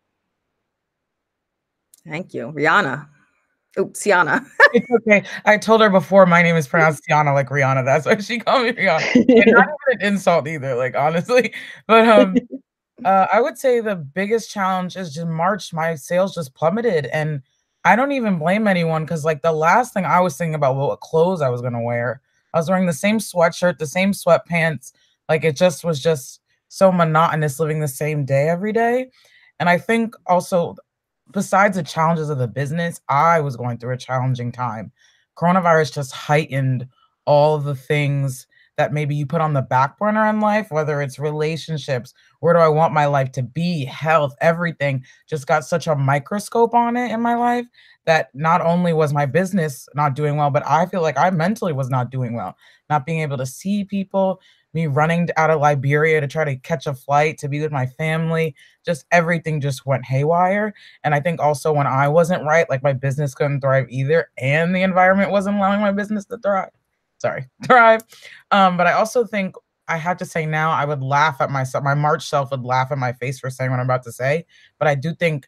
Thank you. Rihanna. Oh, Sianna. It's okay. I told her before my name is pronounced Sianna, like Rihanna. That's why she called me Rihanna. And not even an insult either, like, honestly. But I would say the biggest challenge is just March. My sales just plummeted. And I don't even blame anyone, because like the last thing I was thinking about was what clothes I was going to wear. I was wearing the same sweatshirt, the same sweatpants. Like, it just was just so monotonous living the same day every day. And I think also, besides the challenges of the business, I was going through a challenging time. Coronavirus just heightened all of the things that maybe you put on the back burner in life, whether it's relationships, where do I want my life to be, health, everything just got such a microscope on it in my life that not only was my business not doing well, but I feel like I mentally was not doing well, not being able to see people, me running out of Liberia to try to catch a flight to be with my family, just everything just went haywire. And I think also when I wasn't right, like my business couldn't thrive either, and the environment wasn't allowing my business to thrive. But I also think I have to say now I would laugh at myself. My March self would laugh at my face for saying what I'm about to say. But I do think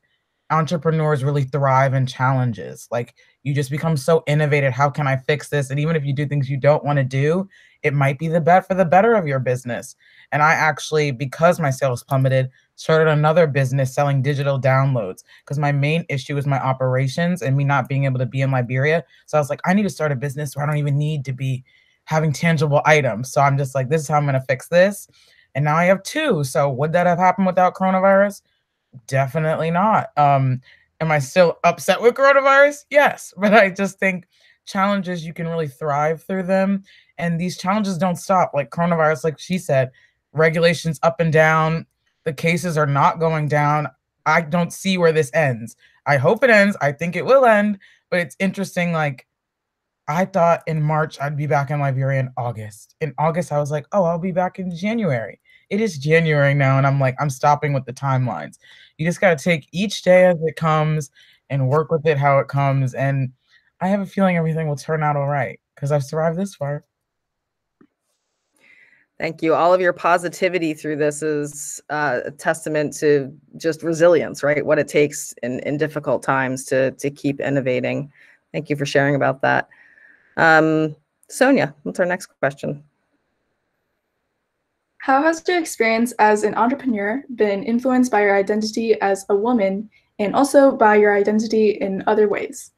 entrepreneurs really thrive in challenges. Like, you just become so innovative. How can I fix this? And even if you do things you don't want to do, it might be the bet for the better of your business. And I actually, because my sales plummeted, started another business selling digital downloads, because my main issue is my operations and me not being able to be in Liberia. So I was like, I need to start a business where I don't even need to be having tangible items. So I'm just like, this is how I'm going to fix this. And now I have two. So would that have happened without coronavirus? Definitely not. Am I still upset with coronavirus? Yes. But I just think challenges, you can really thrive through them. And these challenges don't stop. Like coronavirus, like she said, regulations up and down. The cases are not going down. I don't see where this ends. I hope it ends. I think it will end. But it's interesting. Like, I thought in March I'd be back in Liberia in August. In August, I was like, oh, I'll be back in January. It is January now. And I'm like, I'm stopping with the timelines. You just got to take each day as it comes and work with it how it comes. And I have a feeling everything will turn out all right because I've survived this far. Thank you. All of your positivity through this is a testament to just resilience, right? What it takes in difficult times to keep innovating. Thank you for sharing about that. Sonia, what's our next question? How has your experience as an entrepreneur been influenced by your identity as a woman and also by your identity in other ways?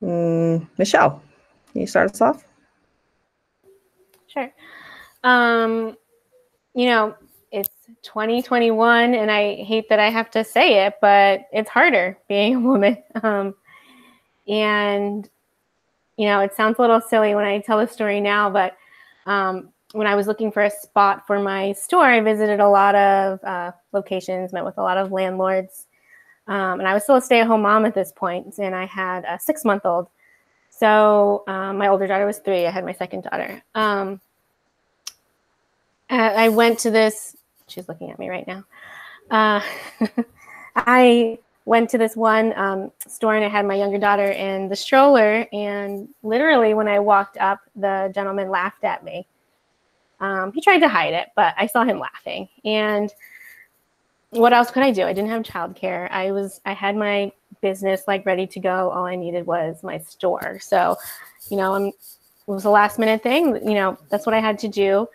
Michelle, can you start us off? Sure. You know, it's 2021, and I hate that I have to say it, but it's harder being a woman. And, you know, it sounds a little silly when I tell the story now, but when I was looking for a spot for my store, I visited a lot of locations, met with a lot of landlords. And I was still a stay-at-home mom at this point, and I had a 6-month-old. So my older daughter was 3. I had my second daughter. I went to this. She's looking at me right now. I went to this one store, and I had my younger daughter in the stroller. And literally, when I walked up, the gentleman laughed at me. He tried to hide it, but I saw him laughing. And what else could I do? I didn't have childcare. I had my business like ready to go. All I needed was my store. So, you know, it was a last minute thing. You know, that's what I had to do.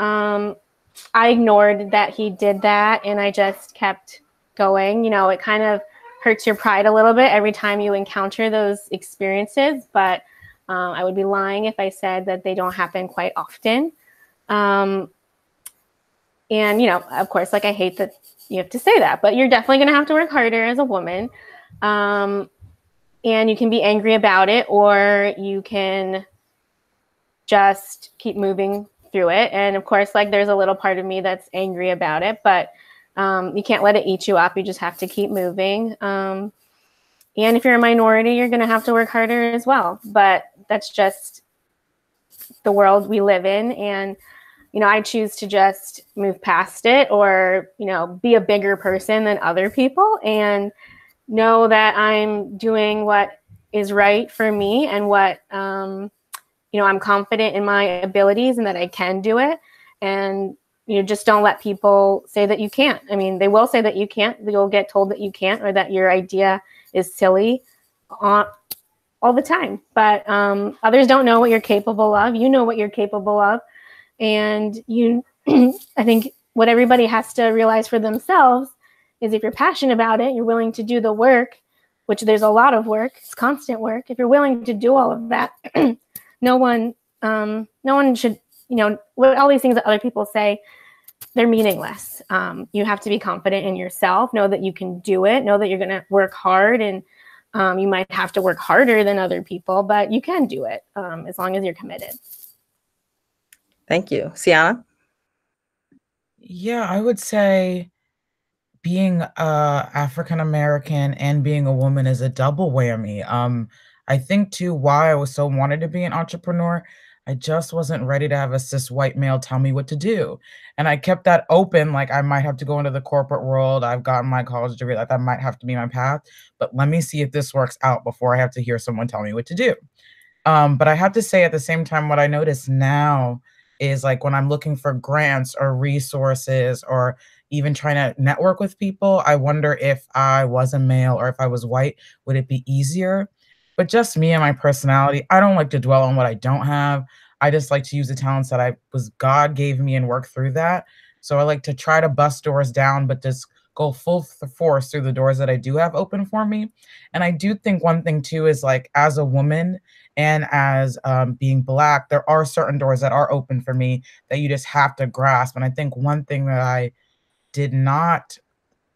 I ignored that he did that, and I just kept going. You know, it kind of hurts your pride a little bit every time you encounter those experiences. But I would be lying if I said that they don't happen quite often. And, you know, of course, like I hate that you have to say that, but you're definitely going to have to work harder as a woman. And you can be angry about it, or you can just keep moving through it. And of course, like there's a little part of me that's angry about it, but you can't let it eat you up. You just have to keep moving. And if you're a minority, you're going to have to work harder as well. But that's just the world we live in. And you know, I choose to just move past it, or, you know, be a bigger person than other people and know that I'm doing what is right for me and what, you know, I'm confident in my abilities and that I can do it. And, you know, just don't let people say that you can't. I mean, they will say that you can't. You'll get told that you can't, or that your idea is silly all the time. But others don't know what you're capable of. You know what you're capable of. And you, I think what everybody has to realize for themselves is if you're passionate about it, you're willing to do the work, which there's a lot of work, it's constant work. If you're willing to do all of that, no one should, you know, all these things that other people say, they're meaningless. You have to be confident in yourself, know that you can do it, know that you're going to work hard, and you might have to work harder than other people, but you can do it as long as you're committed. Thank you. Sianna? Yeah, I would say being African-American and being a woman is a double whammy. I think, too, why I was so wanted to be an entrepreneur, I just wasn't ready to have a cis white male tell me what to do. And I kept that open, like I might have to go into the corporate world. I've gotten my college degree, like that might have to be my path. But let me see if this works out before I have to hear someone tell me what to do. But I have to say at the same time, what I notice now is like when I'm looking for grants or resources or even trying to network with people, I wonder if I was a male or if I was white, would it be easier? But just me and my personality, I don't like to dwell on what I don't have. I just like to use the talents that God gave me and work through that. So I like to try to bust doors down, but just go full force through the doors that I do have open for me. And I do think one thing too is like as a woman, and as being Black, there are certain doors that are open for me that you just have to grasp. And I think one thing that I did not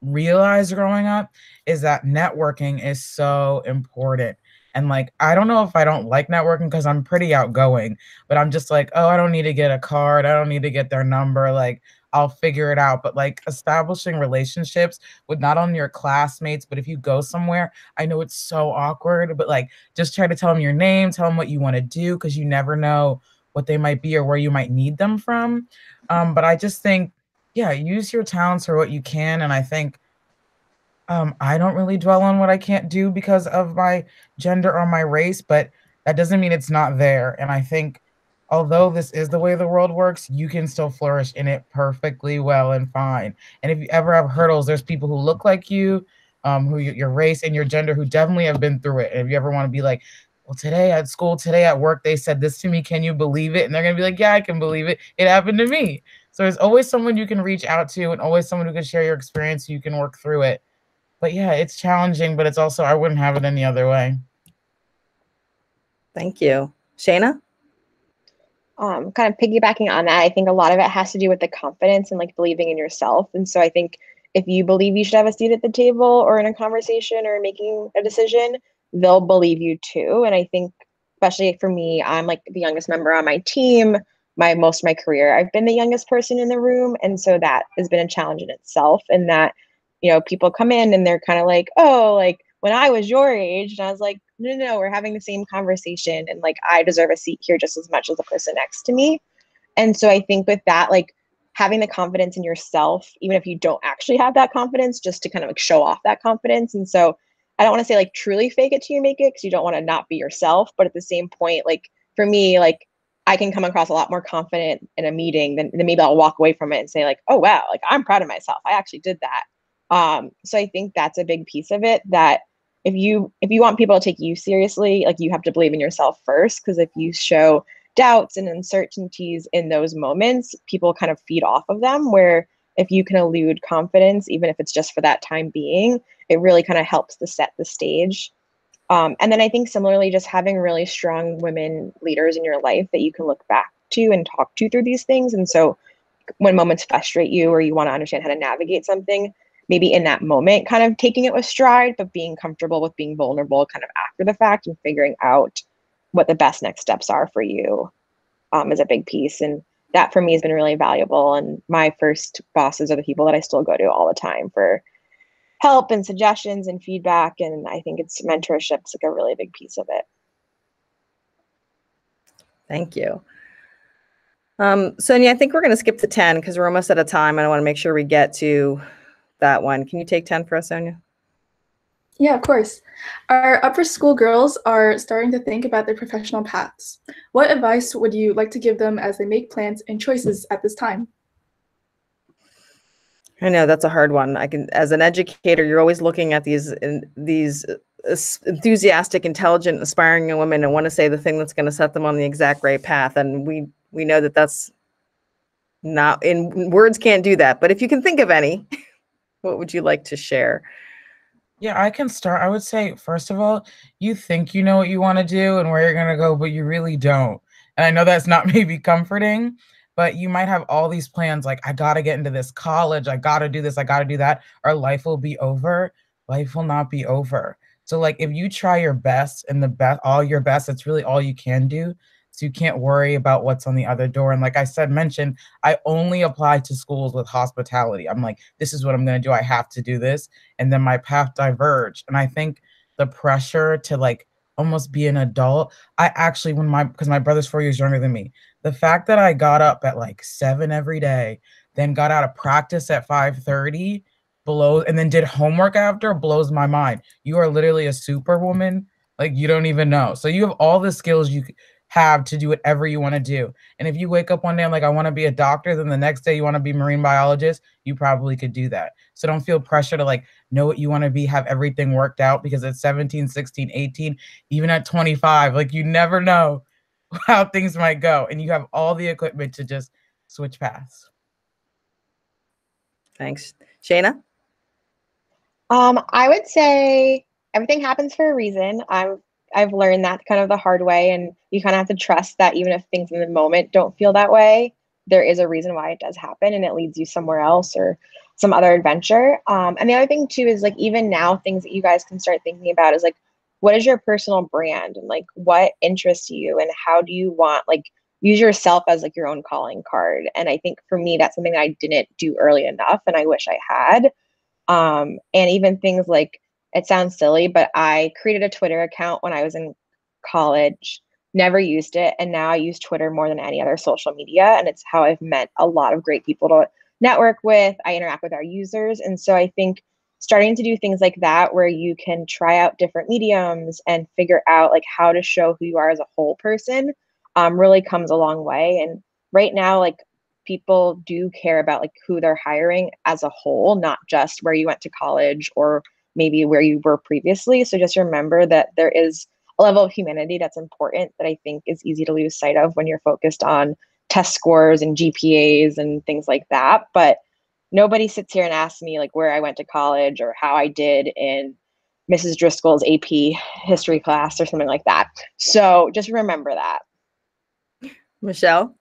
realize growing up is that networking is so important. And like, I don't know if I don't like networking because I'm pretty outgoing, but I'm just like, oh, I don't need to get a card. I don't need to get their number. Like, I'll figure it out. But like establishing relationships with not only your classmates, but if you go somewhere, I know it's so awkward, but like just try to tell them your name, tell them what you want to do, because you never know what they might be or where you might need them from. But I just think, yeah, use your talents for what you can. And I think I don't really dwell on what I can't do because of my gender or my race, but that doesn't mean it's not there. And I think although this is the way the world works, you can still flourish in it perfectly well and fine. And if you ever have hurdles, there's people who look like you, who your race and your gender, who definitely have been through it. And if you ever want to be like, well, today at school, today at work, they said this to me, can you believe it? And they're going to be like, yeah, I can believe it. It happened to me. So there's always someone you can reach out to and always someone who can share your experience so you can work through it. But yeah, it's challenging, but it's also, I wouldn't have it any other way. Thank you. Shana? Kind of piggybacking on that, I think a lot of it has to do with the confidence and like believing in yourself. And so I think if you believe you should have a seat at the table or in a conversation or making a decision, they'll believe you too. And I think, especially for me, I'm like the youngest member on my team. Most of my career, I've been the youngest person in the room. And so that has been a challenge in itself. And that, you know, people come in and they're kind of like, oh, like when I was your age, and I was like, no, we're having the same conversation. And like, I deserve a seat here just as much as the person next to me. And so I think with that, like having the confidence in yourself, even if you don't actually have that confidence, just to kind of like show off that confidence. And so I don't want to say like truly fake it till you make it, because you don't want to not be yourself. But at the same point, like for me, like I can come across a lot more confident in a meeting than maybe I'll walk away from it and say like, oh, wow, like I'm proud of myself. I actually did that. So I think that's a big piece of it, that if you want people to take you seriously, like you have to believe in yourself first, because if you show doubts and uncertainties in those moments, people kind of feed off of them, where if you can elude confidence, even if it's just for that time being, it really kind of helps to set the stage. And then I think similarly, just having really strong women leaders in your life that you can look back to and talk to through these things. And so when moments frustrate you or you want to understand how to navigate something, maybe in that moment, kind of taking it with stride, but being comfortable with being vulnerable kind of after the fact and figuring out what the best next steps are for you is a big piece. And that for me has been really valuable. And my first bosses are the people that I still go to all the time for help and suggestions and feedback. And I think it's mentorship's like a really big piece of it. Thank you. Sonia, I think we're going to skip to 10 because we're almost out of time. And I want to make sure we get to that one. Can you take 10 for us, Sonia? Yeah, of course. Our upper school girls are starting to think about their professional paths. What advice would you like to give them as they make plans and choices at this time? I know that's a hard one. As an educator, you're always looking at these enthusiastic, intelligent, aspiring women and want to say the thing that's going to set them on the exact right path. And we know that that's not, in words can't do that. But if you can think of any, what would you like to share? Yeah, I can start. I would say, first of all, you think you know what you want to do and where you're going to go, but you really don't. And I know that's not maybe comforting, but you might have all these plans like, I got to get into this college, I got to do this, I got to do that, or life will be over. Life will not be over. So like if you try your best and all your best, it's really all you can do. So you can't worry about what's on the other door. And like I mentioned, I only applied to schools with hospitality. I'm like, this is what I'm going to do. I have to do this. And then my path diverged. And I think the pressure to like almost be an adult, because my brother's 4 years younger than me, the fact that I got up at like 7 every day, then got out of practice at 5:30, and then did homework after, blows my mind. You are literally a superwoman. Like you don't even know. So you have all the skills you have to do whatever you want to do. And if you wake up one day and like, I want to be a doctor, then the next day you want to be marine biologist, you probably could do that. So don't feel pressure to like know what you want to be, have everything worked out, because at 17, 16, 18, even at 25, like you never know how things might go. And you have all the equipment to just switch paths. Thanks. Shana? I would say everything happens for a reason. I've learned that kind of the hard way, and you kind of have to trust that even if things in the moment don't feel that way, there is a reason why it does happen and it leads you somewhere else or some other adventure. And the other thing too is like, even now, things that you guys can start thinking about is like, what is your personal brand and like what interests you and how do you want, like use yourself as like your own calling card. And I think for me, that's something that I didn't do early enough and I wish I had. And even things like, it sounds silly, but I created a Twitter account when I was in college, never used it. And now I use Twitter more than any other social media. And it's how I've met a lot of great people to network with. I interact with our users. And so I think starting to do things like that where you can try out different mediums and figure out like how to show who you are as a whole person really comes a long way. And right now, like people do care about like who they're hiring as a whole, not just where you went to college or maybe where you were previously. So just remember that there is a level of humanity that's important that I think is easy to lose sight of when you're focused on test scores and GPAs and things like that. But nobody sits here and asks me like where I went to college or how I did in Mrs. Driscoll's AP history class or something like that. So just remember that. Michelle?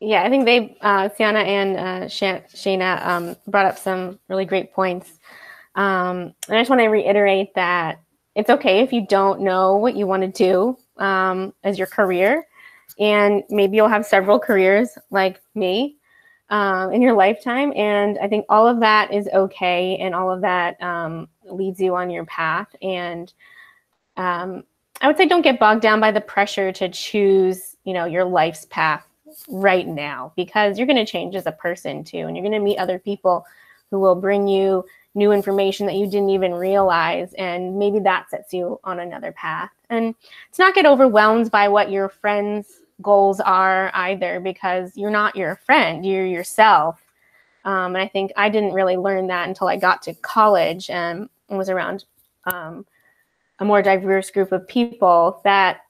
Yeah, I think they, Sianna and Shana brought up some really great points. And I just want to reiterate that it's okay if you don't know what you want to do as your career. And maybe you'll have several careers like me in your lifetime. And I think all of that is okay. And all of that leads you on your path. And I would say don't get bogged down by the pressure to choose, you know, your life's path right now, because you're going to change as a person too, and you're going to meet other people who will bring you new information that you didn't even realize, and maybe that sets you on another path. And to not get overwhelmed by what your friends' goals are either, because you're not your friend, you're yourself. And I think I didn't really learn that until I got to college and was around a more diverse group of people, that,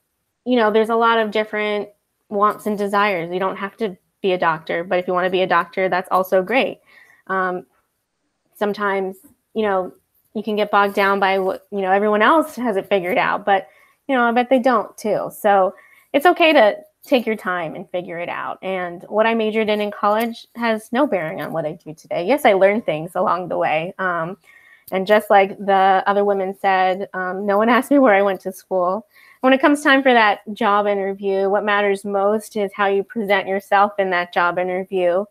you know, there's a lot of different wants and desires. You don't have to be a doctor, but if you want to be a doctor, that's also great. Sometimes, you know, you can get bogged down by what, you know, everyone else has it figured out, but, you know, I bet they don't too. So it's okay to take your time and figure it out. And what I majored in college has no bearing on what I do today. Yes, I learned things along the way. And just like the other women said, no one asked me where I went to school. When it comes time for that job interview, what matters most is how you present yourself in that job interview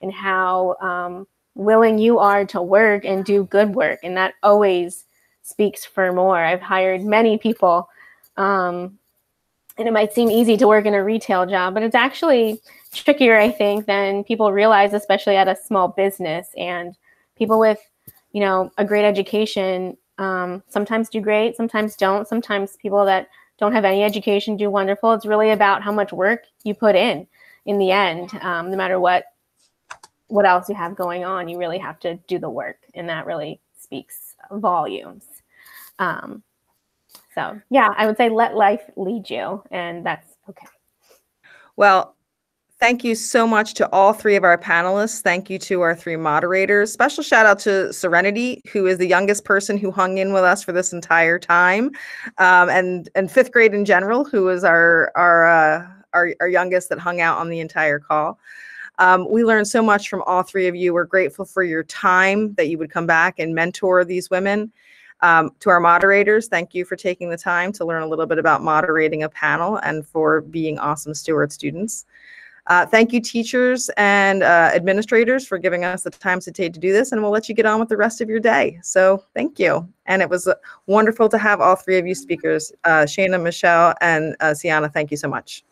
and how willing you are to work and do good work. And that always speaks for more. I've hired many people and it might seem easy to work in a retail job, but it's actually trickier, I think, than people realize, especially at a small business. And people with, you know, a great education sometimes do great, sometimes don't. Sometimes people that don't have any education do wonderful. It's really about how much work you put in the end. No matter what else you have going on, you really have to do the work. And that really speaks volumes. So yeah, I would say let life lead you, and that's okay. Well, thank you so much to all three of our panelists. Thank you to our three moderators. Special shout out to Serenity, who is the youngest person who hung in with us for this entire time, and fifth grade in general, who is our youngest that hung out on the entire call. We learned so much from all three of you. We're grateful for your time, that you would come back and mentor these women. To our moderators, thank you for taking the time to learn a little bit about moderating a panel and for being awesome Stuart students. Thank you, teachers and administrators, for giving us the time today to do this, and we'll let you get on with the rest of your day. So thank you. And it was wonderful to have all three of you speakers, Shana, Michelle, and Sianna. Thank you so much.